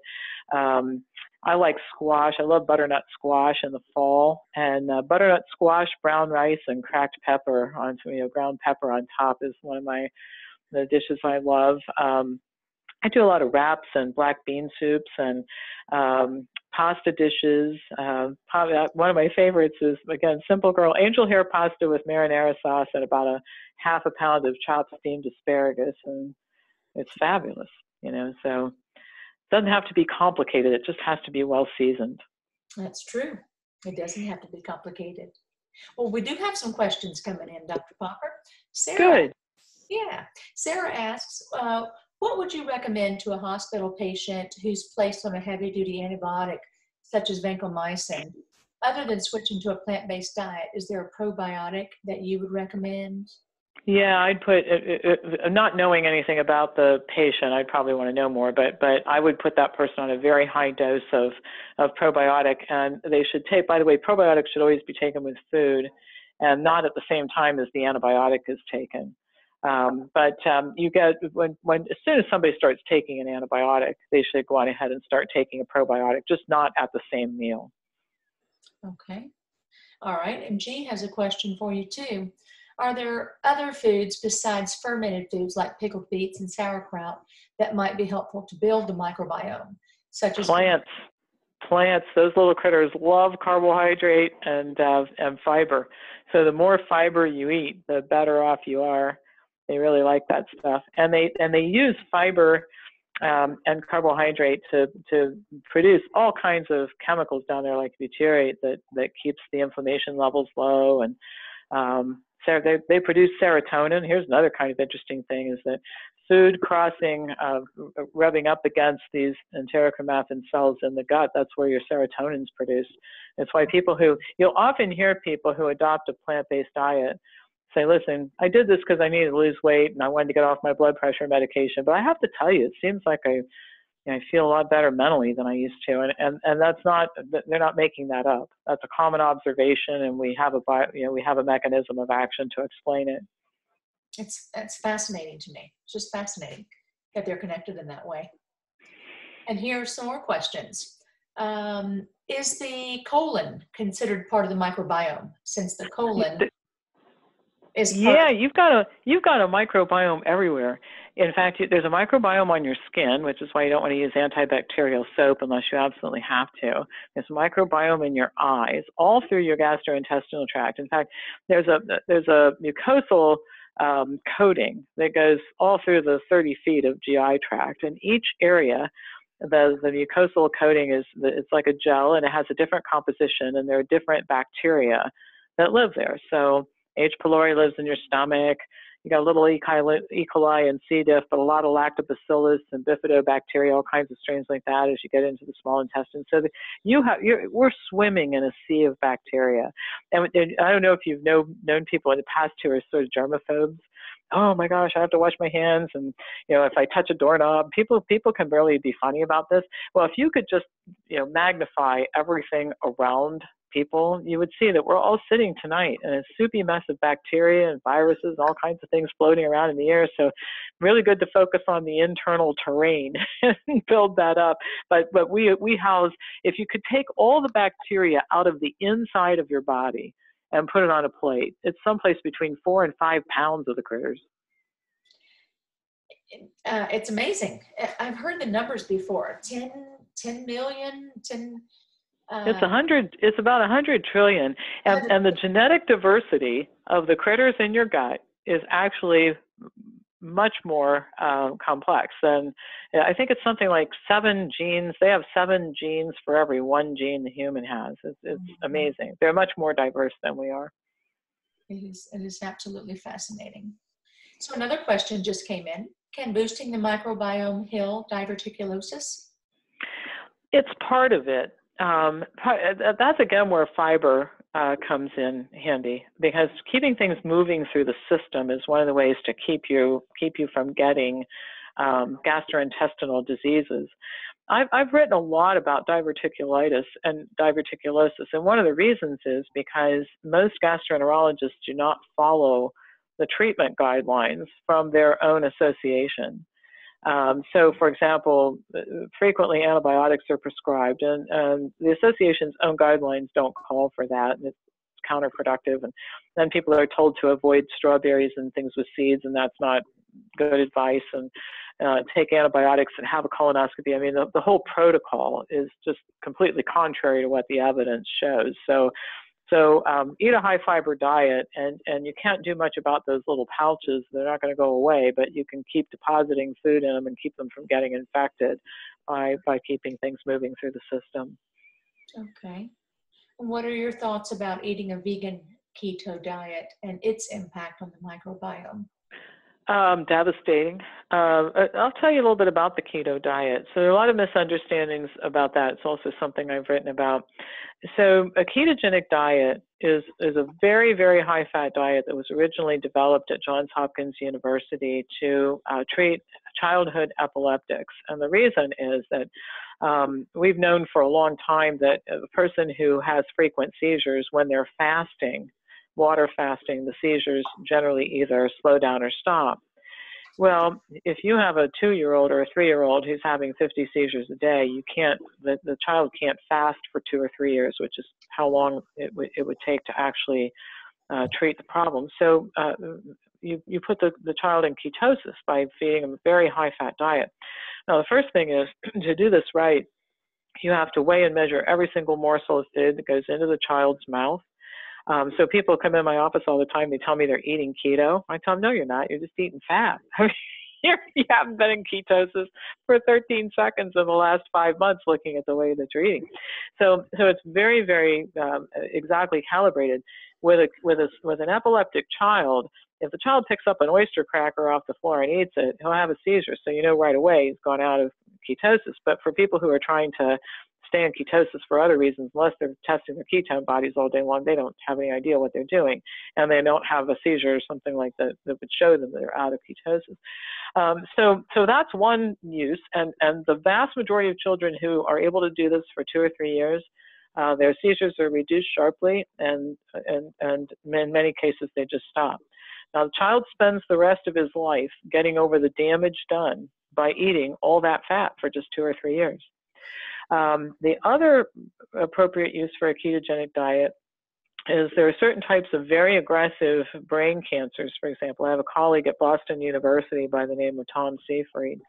I like squash. I love butternut squash in the fall, and butternut squash, brown rice, and cracked pepper on, you know, ground pepper on top is one of the dishes I love. I do a lot of wraps and black bean soups and pasta dishes. One of my favorites is, again, simple girl, angel hair pasta with marinara sauce and about a half a pound of chopped steamed asparagus, and it's fabulous, you know. So it doesn't have to be complicated. It just has to be well seasoned. That's true. It doesn't have to be complicated. Well, we do have some questions coming in, Dr. Popper. Sarah, good. Yeah. Sarah asks, what would you recommend to a hospital patient who's placed on a heavy-duty antibiotic, such as vancomycin? Other than switching to a plant-based diet, is there a probiotic that you would recommend? Yeah, I'd put, not knowing anything about the patient, I'd probably want to know more, but I would put that person on a very high dose of probiotic. And they should take, by the way, probiotics should always be taken with food and not at the same time as the antibiotic is taken. You get as soon as somebody starts taking an antibiotic, they should go on ahead and start taking a probiotic, just not at the same meal. Okay. All right. And G has a question for you too. Are there other foods besides fermented foods like pickled beets and sauerkraut that might be helpful to build the microbiome, such as plants? Plants, those little critters love carbohydrate and fiber. So the more fiber you eat, the better off you are. They really like that stuff, and they use fiber and carbohydrate to produce all kinds of chemicals down there, like butyrate, that keeps the inflammation levels low. And so they produce serotonin. Here's another kind of interesting thing: is that food crossing, rubbing up against these enterochromaffin cells in the gut, that's where your serotonin's produced. That's why you'll often hear people who adopt a plant-based diet say, listen, I did this because I needed to lose weight and I wanted to get off my blood pressure medication, but I have to tell you, it seems like I I feel a lot better mentally than I used to. And that's not, they're not making that up. That's a common observation, and we have a mechanism of action to explain it. It's fascinating to me. It's just fascinating that they're connected in that way. And here are some more questions. Is the colon considered part of the microbiome, since the colon is part? Yeah, you've got a microbiome everywhere. In fact, there's a microbiome on your skin, which is why you don't want to use antibacterial soap unless you absolutely have to. There's a microbiome in your eyes, all through your gastrointestinal tract. In fact, there's a mucosal coating that goes all through the 30 feet of GI tract. In each area, the mucosal coating it's like a gel, and it has a different composition, and there are different bacteria that live there. So H. pylori lives in your stomach. You got a little E. coli and C. diff, but a lot of lactobacillus and bifidobacteria, all kinds of strains like that as you get into the small intestine. So we're swimming in a sea of bacteria. And I don't know if you've known people in the past who are sort of germaphobes. Oh my gosh, I have to wash my hands, and if I touch a doorknob, people can barely be funny about this. Well, if you could just magnify everything around people, you would see that we're all sitting tonight in a soupy mess of bacteria and viruses, all kinds of things floating around in the air. So really good to focus on the internal terrain and build that up. But we house, if you could take all the bacteria out of the inside of your body and put it on a plate, it's someplace between 4 and 5 pounds of the critters. It's amazing. I've heard the numbers before. 10 million, 10... It's about 100 trillion, and the genetic diversity of the critters in your gut is actually much more complex. And I think it's something like 7 genes. They have 7 genes for every 1 gene the human has. It's mm-hmm. amazing. They're much more diverse than we are. It is absolutely fascinating. So another question just came in. Can boosting the microbiome heal diverticulosis? It's part of it. That's again where fiber comes in handy, because keeping things moving through the system is one of the ways to keep you from getting gastrointestinal diseases. I've written a lot about diverticulitis and diverticulosis, and one of the reasons is because most gastroenterologists do not follow the treatment guidelines from their own association. So, for example, frequently antibiotics are prescribed, and the association's own guidelines don't call for that, and it's counterproductive. And then people are told to avoid strawberries and things with seeds, and that's not good advice, and take antibiotics and have a colonoscopy. I mean, the whole protocol is just completely contrary to what the evidence shows. So eat a high-fiber diet, and you can't do much about those little pouches. They're not going to go away, but you can keep depositing food in them and keep them from getting infected by keeping things moving through the system. Okay. What are your thoughts about eating a vegan keto diet and its impact on the microbiome? Devastating. I'll tell you a little bit about the keto diet. So there are a lot of misunderstandings about that. It's also something I've written about. So a ketogenic diet is a very, very high-fat diet that was originally developed at Johns Hopkins University to treat childhood epileptics. And the reason is that we've known for a long time that a person who has frequent seizures, when they're fasting, water fasting, the seizures generally either slow down or stop. Well, if you have a 2-year-old or a 3-year-old who's having 50 seizures a day, you can't. The child can't fast for 2 or 3 years, which is how long it would take to actually treat the problem. So you put the child in ketosis by feeding them a very high-fat diet. Now, the first thing is to do this right. You have to weigh and measure every single morsel of food that goes into the child's mouth. So people come in my office all the time. They tell me they're eating keto. I tell them, no, you're not. You're just eating fat. I mean, you haven't been in ketosis for 13 seconds in the last 5 months looking at the way that you're eating. So it's very, very exactly calibrated. With an epileptic child, if the child picks up an oyster cracker off the floor and eats it, he'll have a seizure. So you know right away he's gone out of ketosis. But for people who are trying to stay in ketosis for other reasons, unless they're testing their ketone bodies all day long, they don't have any idea what they're doing, and they don't have a seizure or something like that that would show them they're out of ketosis. So that's one use, and the vast majority of children who are able to do this for 2 or 3 years, their seizures are reduced sharply, and in many cases they just stop. Now the child spends the rest of his life getting over the damage done by eating all that fat for just 2 or 3 years. The other appropriate use for a ketogenic diet is there are certain types of very aggressive brain cancers, for example. I have a colleague at Boston University by the name of Tom Seyfried,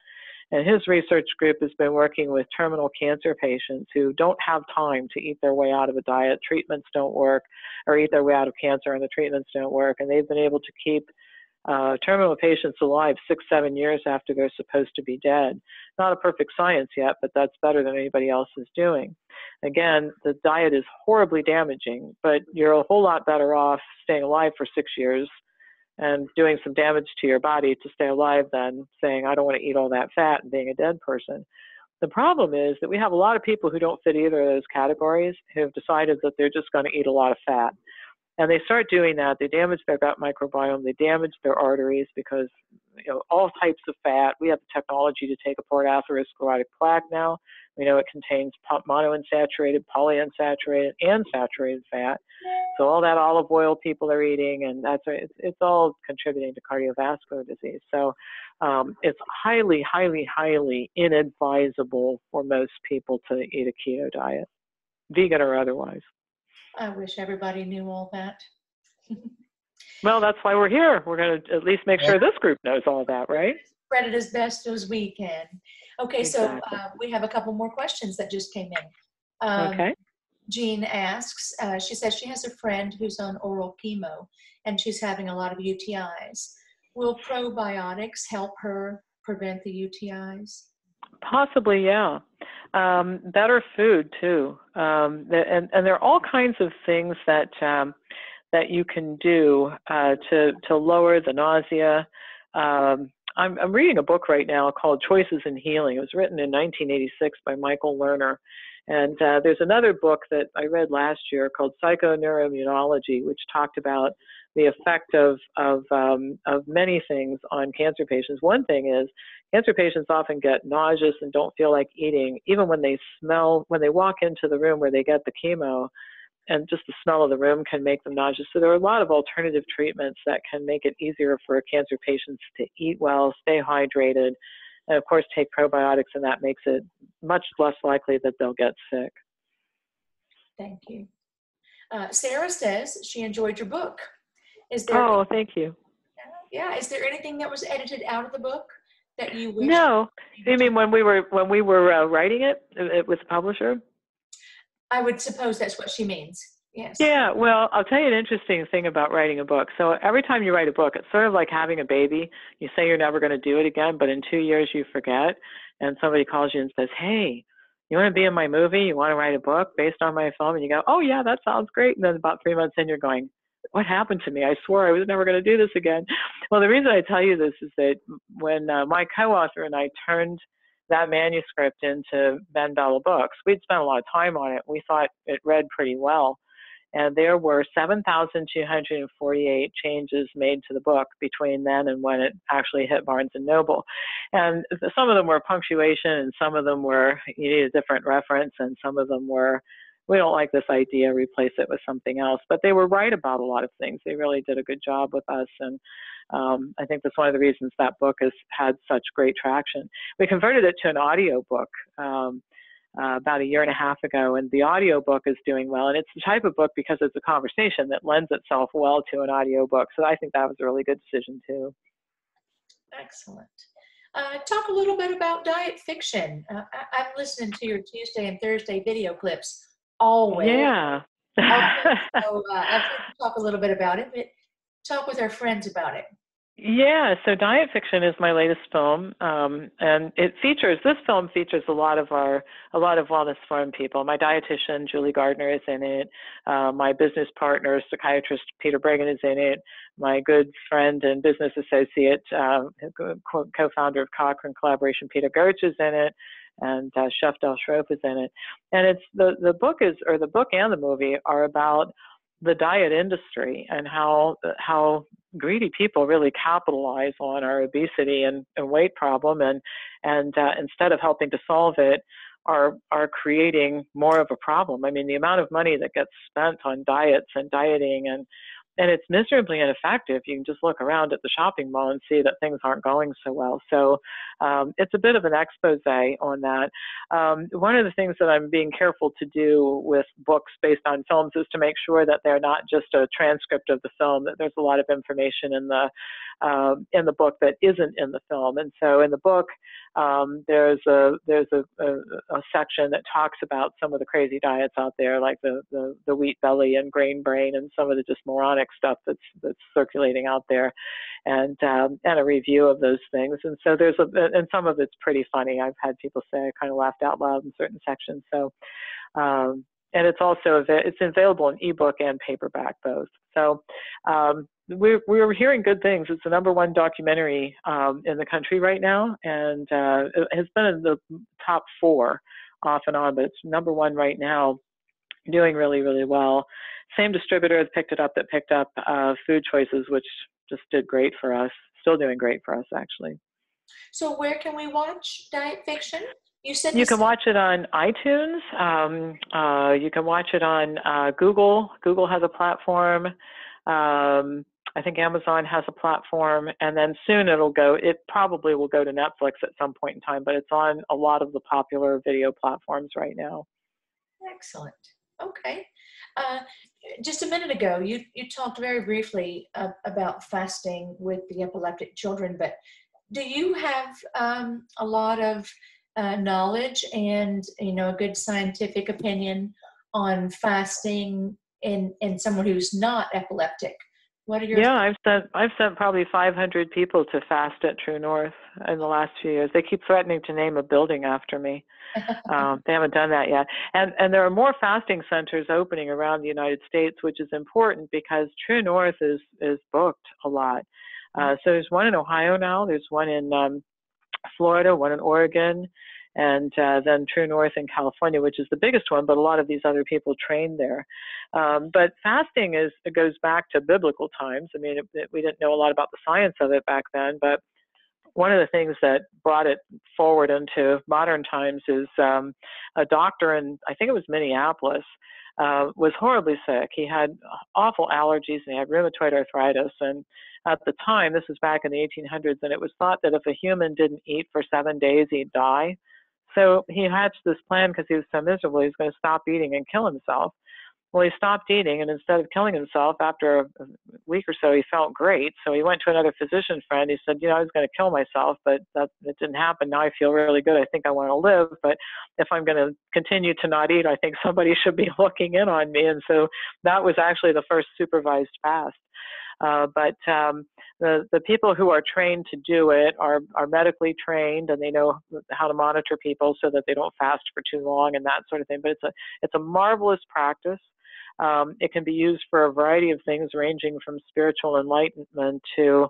and his research group has been working with terminal cancer patients who don't have time to eat their way out of a diet. Treatments don't work, or eat their way out of cancer, and the treatments don't work, and they've been able to keep terminal patients alive 6-7 years after they're supposed to be dead. Not a perfect science yet, but that's better than anybody else is doing. Again, the diet is horribly damaging, but you're a whole lot better off staying alive for 6 years and doing some damage to your body to stay alive than saying, I don't want to eat all that fat and being a dead person. The problem is that we have a lot of people who don't fit either of those categories who have decided that they're just going to eat a lot of fat. And they start doing that, they damage their gut microbiome, they damage their arteries because, you know, all types of fat. We have the technology to take apart atherosclerotic plaque now. We know it contains monounsaturated, polyunsaturated, and saturated fat. So all that olive oil people are eating, and that's it's all contributing to cardiovascular disease. So it's highly, highly, highly inadvisable for most people to eat a keto diet, vegan or otherwise. I wish everybody knew all that. Well, that's why we're here. We're going to at least make sure this group knows all that, right? Spread it as best as we can. Okay, exactly. So we have a couple more questions that just came in. Okay. Jean asks, she says she has a friend who's on oral chemo, and she's having a lot of UTIs. Will probiotics help her prevent the UTIs? Possibly, yeah. Better food too, and there are all kinds of things that that you can do to lower the nausea. I'm reading a book right now called Choices in Healing. It was written in 1986 by Michael Lerner, and there's another book that I read last year called Psychoneuroimmunology, which talked about the effect of many things on cancer patients. One thing is cancer patients often get nauseous and don't feel like eating, even when they smell, when they walk into the room where they get the chemo, and just the smell of the room can make them nauseous. So there are a lot of alternative treatments that can make it easier for cancer patients to eat well, stay hydrated, and of course take probiotics, and that makes it much less likely that they'll get sick. Thank you. Sarah says she enjoyed your book. Is there thank you. Yeah, is there anything that was edited out of the book that you wish? No, you mean when we were writing it with the publisher? I would suppose that's what she means. Yes. Yeah, well, I'll tell you an interesting thing about writing a book. So every time you write a book, it's sort of like having a baby. You say you're never going to do it again, but in 2 years you forget, and somebody calls you and says, "Hey, you want to be in my movie? You want to write a book based on my film?" And you go, "Oh yeah, that sounds great." And then about 3 months in, you're going, "What happened to me? I swore I was never going to do this again." Well, the reason I tell you this is that when my co-author and I turned that manuscript into BenBella Books, we'd spent a lot of time on it. We thought it read pretty well. And there were 7,248 changes made to the book between then and when it actually hit Barnes & Noble. And some of them were punctuation, and some of them were you need a different reference, and some of them were, we don't like this idea, replace it with something else. But they were right about a lot of things. They really did a good job with us. And I think that's one of the reasons that book has had such great traction. We converted it to an audio book about 1.5 years ago, and the audio book is doing well. And it's the type of book, because it's a conversation, that lends itself well to an audio book. So I think that was a really good decision too. Excellent. Talk a little bit about Diet Fiction. I'm listening to your Tuesday and Thursday video clips. Always. Yeah. So I think we'll talk a little bit about it, but talk with our friends about it. Yeah, so Diet Fiction is my latest film, and this film features a lot of Wellness Forum people. My dietitian, Julie Gardner, is in it. My business partner, psychiatrist Peter Bregan, is in it. My good friend and business associate, co-founder of Cochrane Collaboration, Peter Goach, is in it. and Chef Del Shroop is in it. And it's the book and the movie are about the diet industry and how greedy people really capitalize on our obesity and weight problem, and instead of helping to solve it, are creating more of a problem. I mean, the amount of money that gets spent on diets and dieting, and it's miserably ineffective. You can just look around at the shopping mall and see that things aren't going so well. So it's a bit of an exposé on that. One of the things that I'm being careful to do with books based on films is to make sure that they're not just a transcript of the film, that there's a lot of information in the book that isn't in the film. And so in the book, there's a section that talks about some of the crazy diets out there, like the wheat belly and grain brain and some of the just moronic stuff that's circulating out there, and a review of those things. And so and some of it's pretty funny. I've had people say I kind of laughed out loud in certain sections. So, and it's also, it's available in ebook and paperback, both. So, we're hearing good things. It's the #1 documentary in the country right now, and it has been in the top 4 off and on, but it's #1 right now, doing really, really well. Same distributor has picked up Food Choices, which just did great for us, still doing great for us, actually. So where can we watch Diet Fiction? You said you can watch it on iTunes. You can watch it on Google. Google has a platform. I think Amazon has a platform, and then soon it probably will go to Netflix at some point in time, but it's on a lot of the popular video platforms right now. Excellent. Okay. Just a minute ago, you talked very briefly about fasting with the epileptic children, but do you have a lot of knowledge and, a good scientific opinion on fasting in someone who's not epileptic? What are your thoughts? I've sent probably 500 people to fast at True North in the last few years. They keep threatening to name a building after me. They haven't done that yet. And there are more fasting centers opening around the United States, which is important because True North is booked a lot. So there's one in Ohio now. There's one in Florida, one in Oregon, and then True North in California, which is the biggest one, but a lot of these other people train there. But fasting goes back to biblical times. I mean, we didn't know a lot about the science of it back then, but one of the things that brought it forward into modern times is a doctor in, I think it was Minneapolis, was horribly sick. He had awful allergies and he had rheumatoid arthritis. And at the time, this was back in the 1800s, and it was thought that if a human didn't eat for 7 days, he'd die. So he hatched this plan because he was so miserable, he was going to stop eating and kill himself. Well, he stopped eating, and instead of killing himself, after a week or so, he felt great. So he went to another physician friend. He said, I was going to kill myself, but it didn't happen. Now I feel really good. I think I want to live, but if I'm going to continue to not eat, I think somebody should be looking in on me. And so that was actually the first supervised fast. But the people who are trained to do it are medically trained, and they know how to monitor people so that they don't fast for too long and that sort of thing. But it's a marvelous practice. It can be used for a variety of things, ranging from spiritual enlightenment to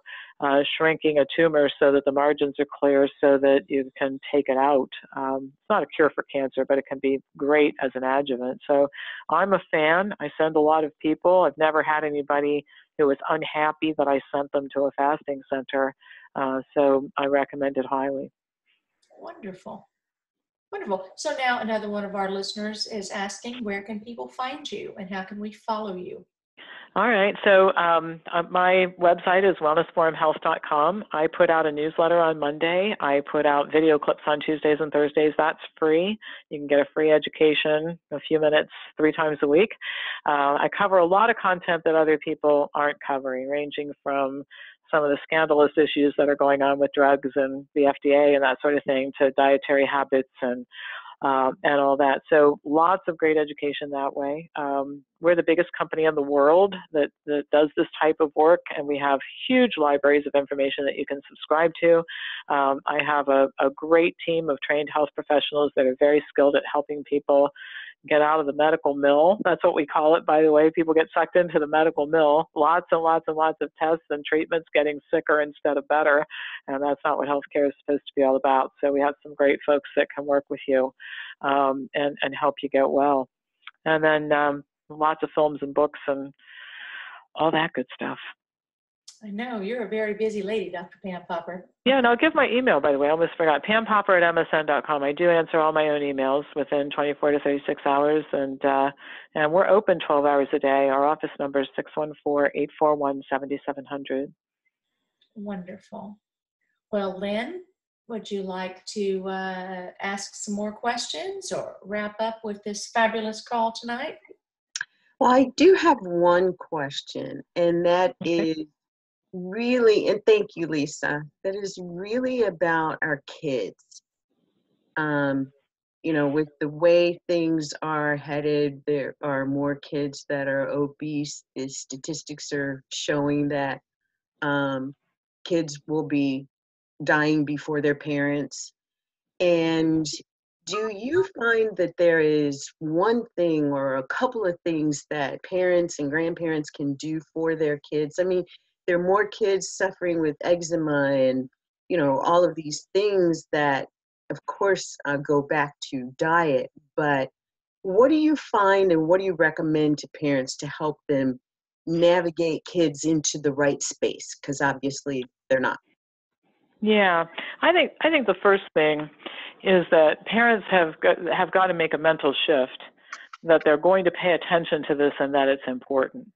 shrinking a tumor so that the margins are clear so that you can take it out. It's not a cure for cancer, but it can be great as an adjuvant. So I'm a fan. I send a lot of people. I've never had anybody who was unhappy that I sent them to a fasting center. So I recommend it highly. Wonderful. Wonderful. So now another one of our listeners is asking, where can people find you and how can we follow you? All right. So my website is wellnessforumhealth.com. I put out a newsletter on Monday. I put out video clips on Tuesdays and Thursdays. That's free. You can get a free education, a few minutes, 3 times a week. I cover a lot of content that other people aren't covering, ranging from some of the scandalous issues that are going on with drugs and the FDA and that sort of thing to dietary habits and all that. So lots of great education that way. we're the biggest company in the world that does this type of work, and we have huge libraries of information that you can subscribe to. I have a great team of trained health professionals that are very skilled at helping people get out of the medical mill. That's what we call it, by the way. People get sucked into the medical mill. Lots and lots and lots of tests and treatments, getting sicker instead of better. And that's not what healthcare is supposed to be all about. So we have some great folks that can work with you and help you get well. And then lots of films and books and all that good stuff. I know, you're a very busy lady, Dr. Pam Popper. Yeah, and I'll give my email, by the way. I almost forgot. PamPopper@msn.com. I do answer all my own emails within 24 to 36 hours, and we're open 12 hours a day. Our office number is 614-841-7700. Wonderful. Well, Lynn, would you like to ask some more questions or wrap up with this fabulous call tonight? Well, I do have one question, and that is really, and thank you, Lisa, that is really about our kids. You know, with the way things are headed, there are more kids that are obese. The statistics are showing that kids will be dying before their parents. And do you find that there is one thing or a couple of things that parents and grandparents can do for their kids? I mean, there are more kids suffering with eczema and, you know, all of these things that, of course, go back to diet. But what do you find and what do you recommend to parents to help them navigate kids into the right space? Because obviously they're not. Yeah, I think the first thing is that parents have got to make a mental shift that they're going to pay attention to this and that it's important.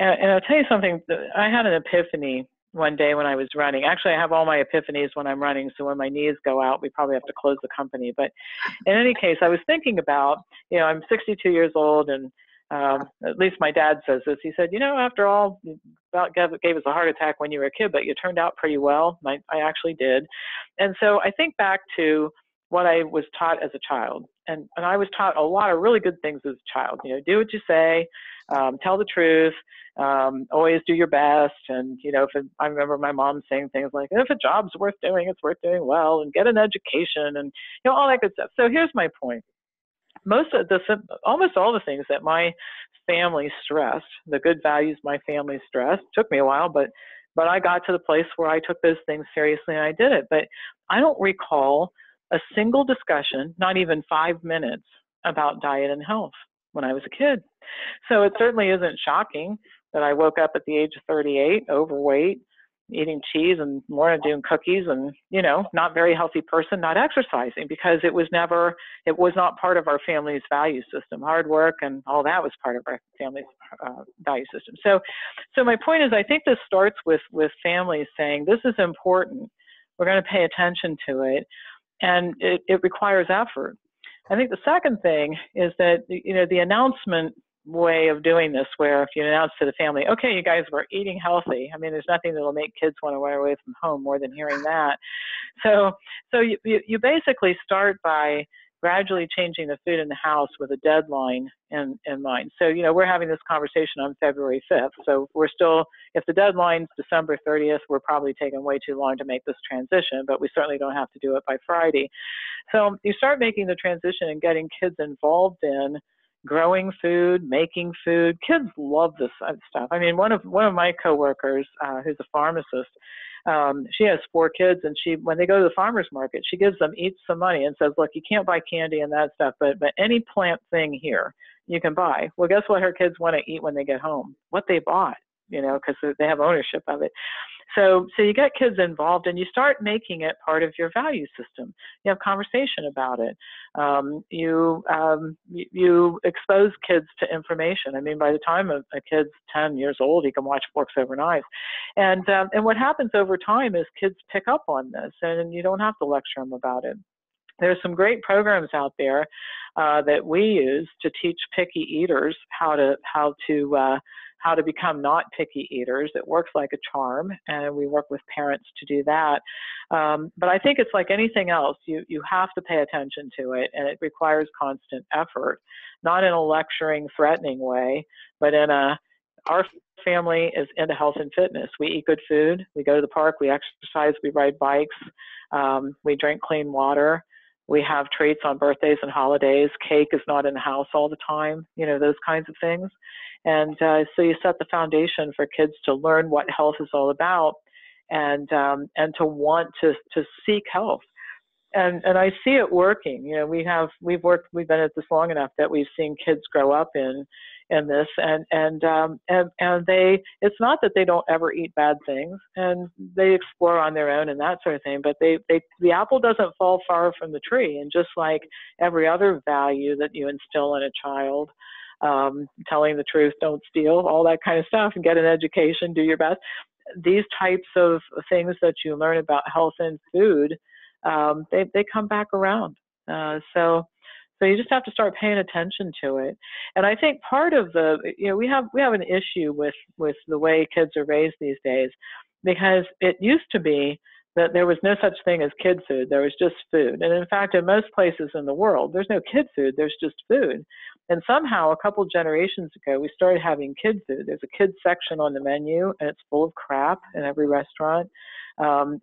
And I'll tell you something, I had an epiphany one day when I was running. Actually, I have all my epiphanies when I'm running, so when my knees go out, we probably have to close the company. But in any case, I was thinking about, you know, I'm 62 years old, and at least my dad says this. He said, you know, after all, you about gave us a heart attack when you were a kid, but you turned out pretty well. I actually did. And so I think back to what I was taught as a child. And I was taught a lot of really good things as a child. You know, do what you say, tell the truth, always do your best. And, you know, I remember my mom saying things like, if a job's worth doing, it's worth doing well, and get an education, and, you know, all that good stuff. So here's my point. Almost all the things that my family stressed, the good values my family stressed, took me a while, but I got to the place where I took those things seriously and I did it. But I don't recall a single discussion, not even 5 minutes, about diet and health when I was a kid. So it certainly isn't shocking that I woke up at the age of 38, overweight, eating cheese and more doing cookies and, you know, not very healthy person, not exercising, because it was not part of our family's value system. Hard work and all that was part of our family's value system. So my point is, I think this starts with families saying, this is important. We're going to pay attention to it. And it requires effort. I think the second thing is that, you know, the announcement way of doing this, where if you announce to the family, okay, you guys, we're eating healthy. I mean, there's nothing that'll make kids want to run away from home more than hearing that. So you basically start by gradually changing the food in the house with a deadline in mind. So, you know, we're having this conversation on February 5th. So we're still, if the deadline's December 30th, we're probably taking way too long to make this transition, but we certainly don't have to do it by Friday. So you start making the transition and getting kids involved in growing food, making food. Kids love this stuff. I mean, one of my coworkers, who's a pharmacist, she has 4 kids, and when they go to the farmer's market, she gives them each some money and says, look, you can't buy candy and that stuff, but any plant thing here you can buy. Well, guess what her kids want to eat when they get home? What they bought, you know, because they have ownership of it. So you get kids involved, and you start making it part of your value system. You have conversation about it. You expose kids to information. I mean, by the time a kid's 10 years old, he can watch Forks Over Knives. And what happens over time is kids pick up on this, and you don't have to lecture them about it. There's some great programs out there that we use to teach picky eaters how to how to become not picky eaters. It works like a charm, and we work with parents to do that. But I think it's like anything else. You have to pay attention to it, and it requires constant effort, not in a lecturing, threatening way, but in a, our family is into health and fitness. We eat good food, we go to the park, we exercise, we ride bikes, we drink clean water. We have treats on birthdays and holidays. Cake is not in the house all the time, you know, those kinds of things. And so you set the foundation for kids to learn what health is all about, and to want to seek health. And I see it working. You know, we've been at this long enough that we've seen kids grow up in this, and they, it's not that they don't ever eat bad things, and they explore on their own and that sort of thing, but the apple doesn't fall far from the tree. And just like every other value that you instill in a child, telling the truth, don't steal, all that kind of stuff, and get an education, do your best. These types of things that you learn about health and food, they come back around. So you just have to start paying attention to it. And I think part of the, you know, we have an issue with the way kids are raised these days, because it used to be that there was no such thing as kid food. There was just food. And in fact, in most places in the world, there's no kid food, there's just food. And somehow a couple generations ago, we started having kid food. There's a kid section on the menu, and it's full of crap in every restaurant.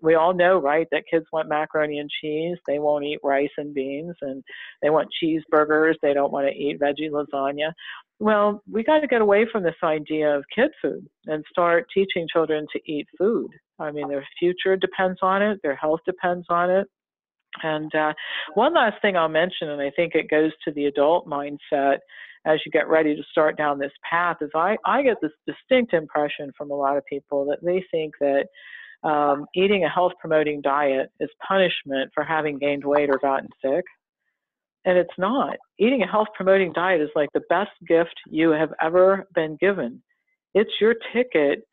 We all know, right, that kids want macaroni and cheese. They won't eat rice and beans, and they want cheeseburgers. They don't want to eat veggie lasagna. Well, we got to get away from this idea of kid food and start teaching children to eat food. I mean, their future depends on it. Their health depends on it. And one last thing I'll mention, and I think it goes to the adult mindset as you get ready to start down this path, is I get this distinct impression from a lot of people that they think that eating a health-promoting diet is punishment for having gained weight or gotten sick. And it's not. Eating a health-promoting diet is like the best gift you have ever been given. It's your ticket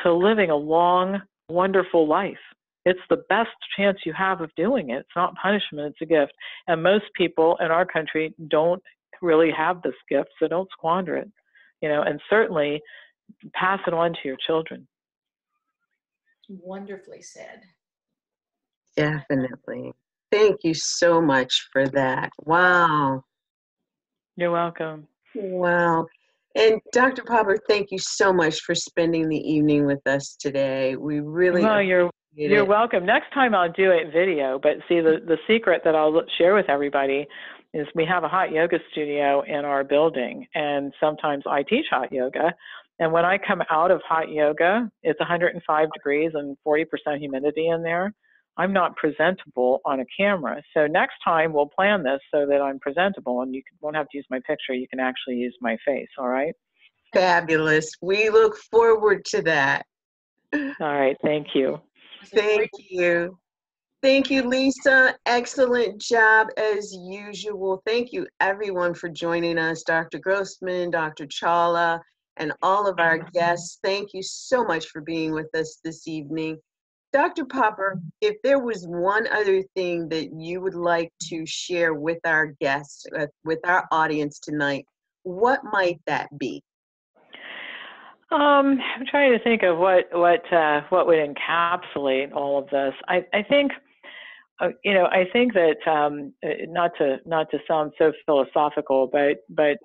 to living a long, wonderful life. It's the best chance you have of doing it. It's not punishment, it's a gift. And most people in our country don't really have this gift, so don't squander it, you know, and certainly pass it on to your children. Wonderfully said. Definitely. Thank you so much for that. Wow. You're welcome. Wow. And Dr. Popper, thank you so much for spending the evening with us today. We really You're welcome. Next time I'll do a video, but see, the secret that I'll share with everybody is we have a hot yoga studio in our building, and sometimes I teach hot yoga. And when I come out of hot yoga, it's 105 degrees and 40% humidity in there. I'm not presentable on a camera. So next time we'll plan this so that I'm presentable, and you won't have to use my picture. You can actually use my face. All right. Fabulous. We look forward to that. All right. Thank you. Thank you. Thank you, Lisa. Excellent job as usual. Thank you, everyone, for joining us. Dr. Grossman, Dr. Chawla, and all of our guests, thank you so much for being with us this evening. Dr. Popper, if there was one other thing that you would like to share with our guests, with our audience tonight, what might that be? I'm trying to think of what would encapsulate all of this. I think, you know, I think that not to sound so philosophical, but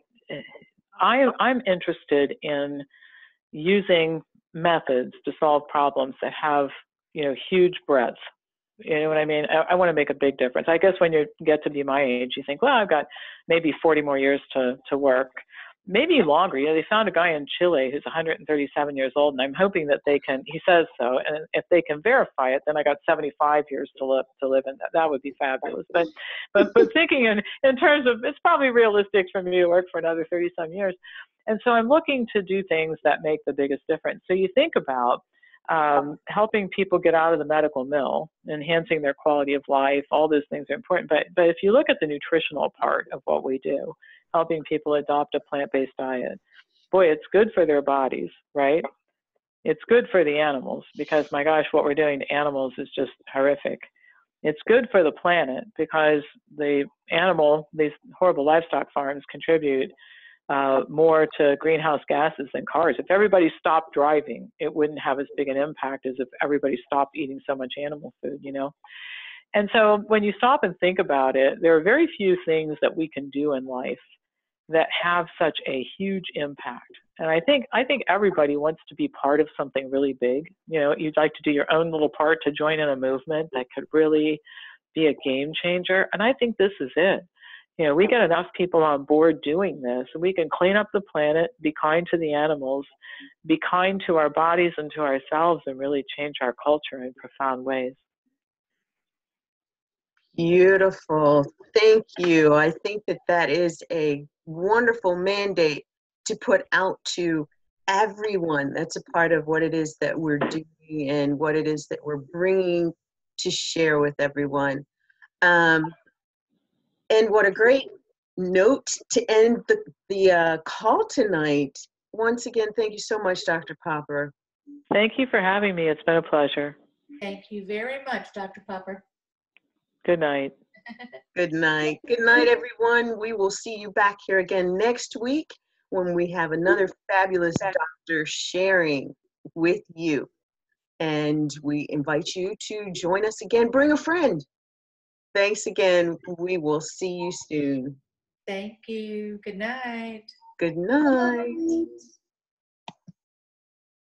I'm interested in using methods to solve problems that have, you know, huge breadth. You know what I mean? I want to make a big difference. I guess when you get to be my age, you think, well, I've got maybe 40 more years to work, maybe longer. You know, they found a guy in Chile who's 137 years old, and I'm hoping that they can, he says so, and if they can verify it, then I got 75 years to live in. That would be fabulous. But thinking in terms of, it's probably realistic for me to work for another 30 some years. And so I'm looking to do things that make the biggest difference. So you think about helping people get out of the medical mill, enhancing their quality of life, all those things are important. But if you look at the nutritional part of what we do, helping people adopt a plant-based diet, boy, it's good for their bodies, right? It's good for the animals, because my gosh, what we're doing to animals is just horrific. It's good for the planet, because the animal, these horrible livestock farms, contribute more to greenhouse gases than cars. If everybody stopped driving, it wouldn't have as big an impact as if everybody stopped eating so much animal food, you know? And so when you stop and think about it, there are very few things that we can do in life that have such a huge impact. And I think everybody wants to be part of something really big. You know, you'd like to do your own little part to join in a movement that could really be a game changer. And I think this is it. You know, we get enough people on board doing this, and we can clean up the planet, be kind to the animals, be kind to our bodies and to ourselves, and really change our culture in profound ways. Beautiful. Thank you. I think that that is a wonderful mandate to put out to everyone. That's a part of what it is that we're doing and what it is that we're bringing to share with everyone. And what a great note to end the call tonight. Once again, thank you so much, Dr. Popper. Thank you for having me. It's been a pleasure. Thank you very much, Dr. Popper. Good night. Good night. Good night, everyone. We will see you back here again next week when we have another fabulous doctor sharing with you. And we invite you to join us again. Bring a friend. Thanks again. We will see you soon. Thank you. Good night. Good night.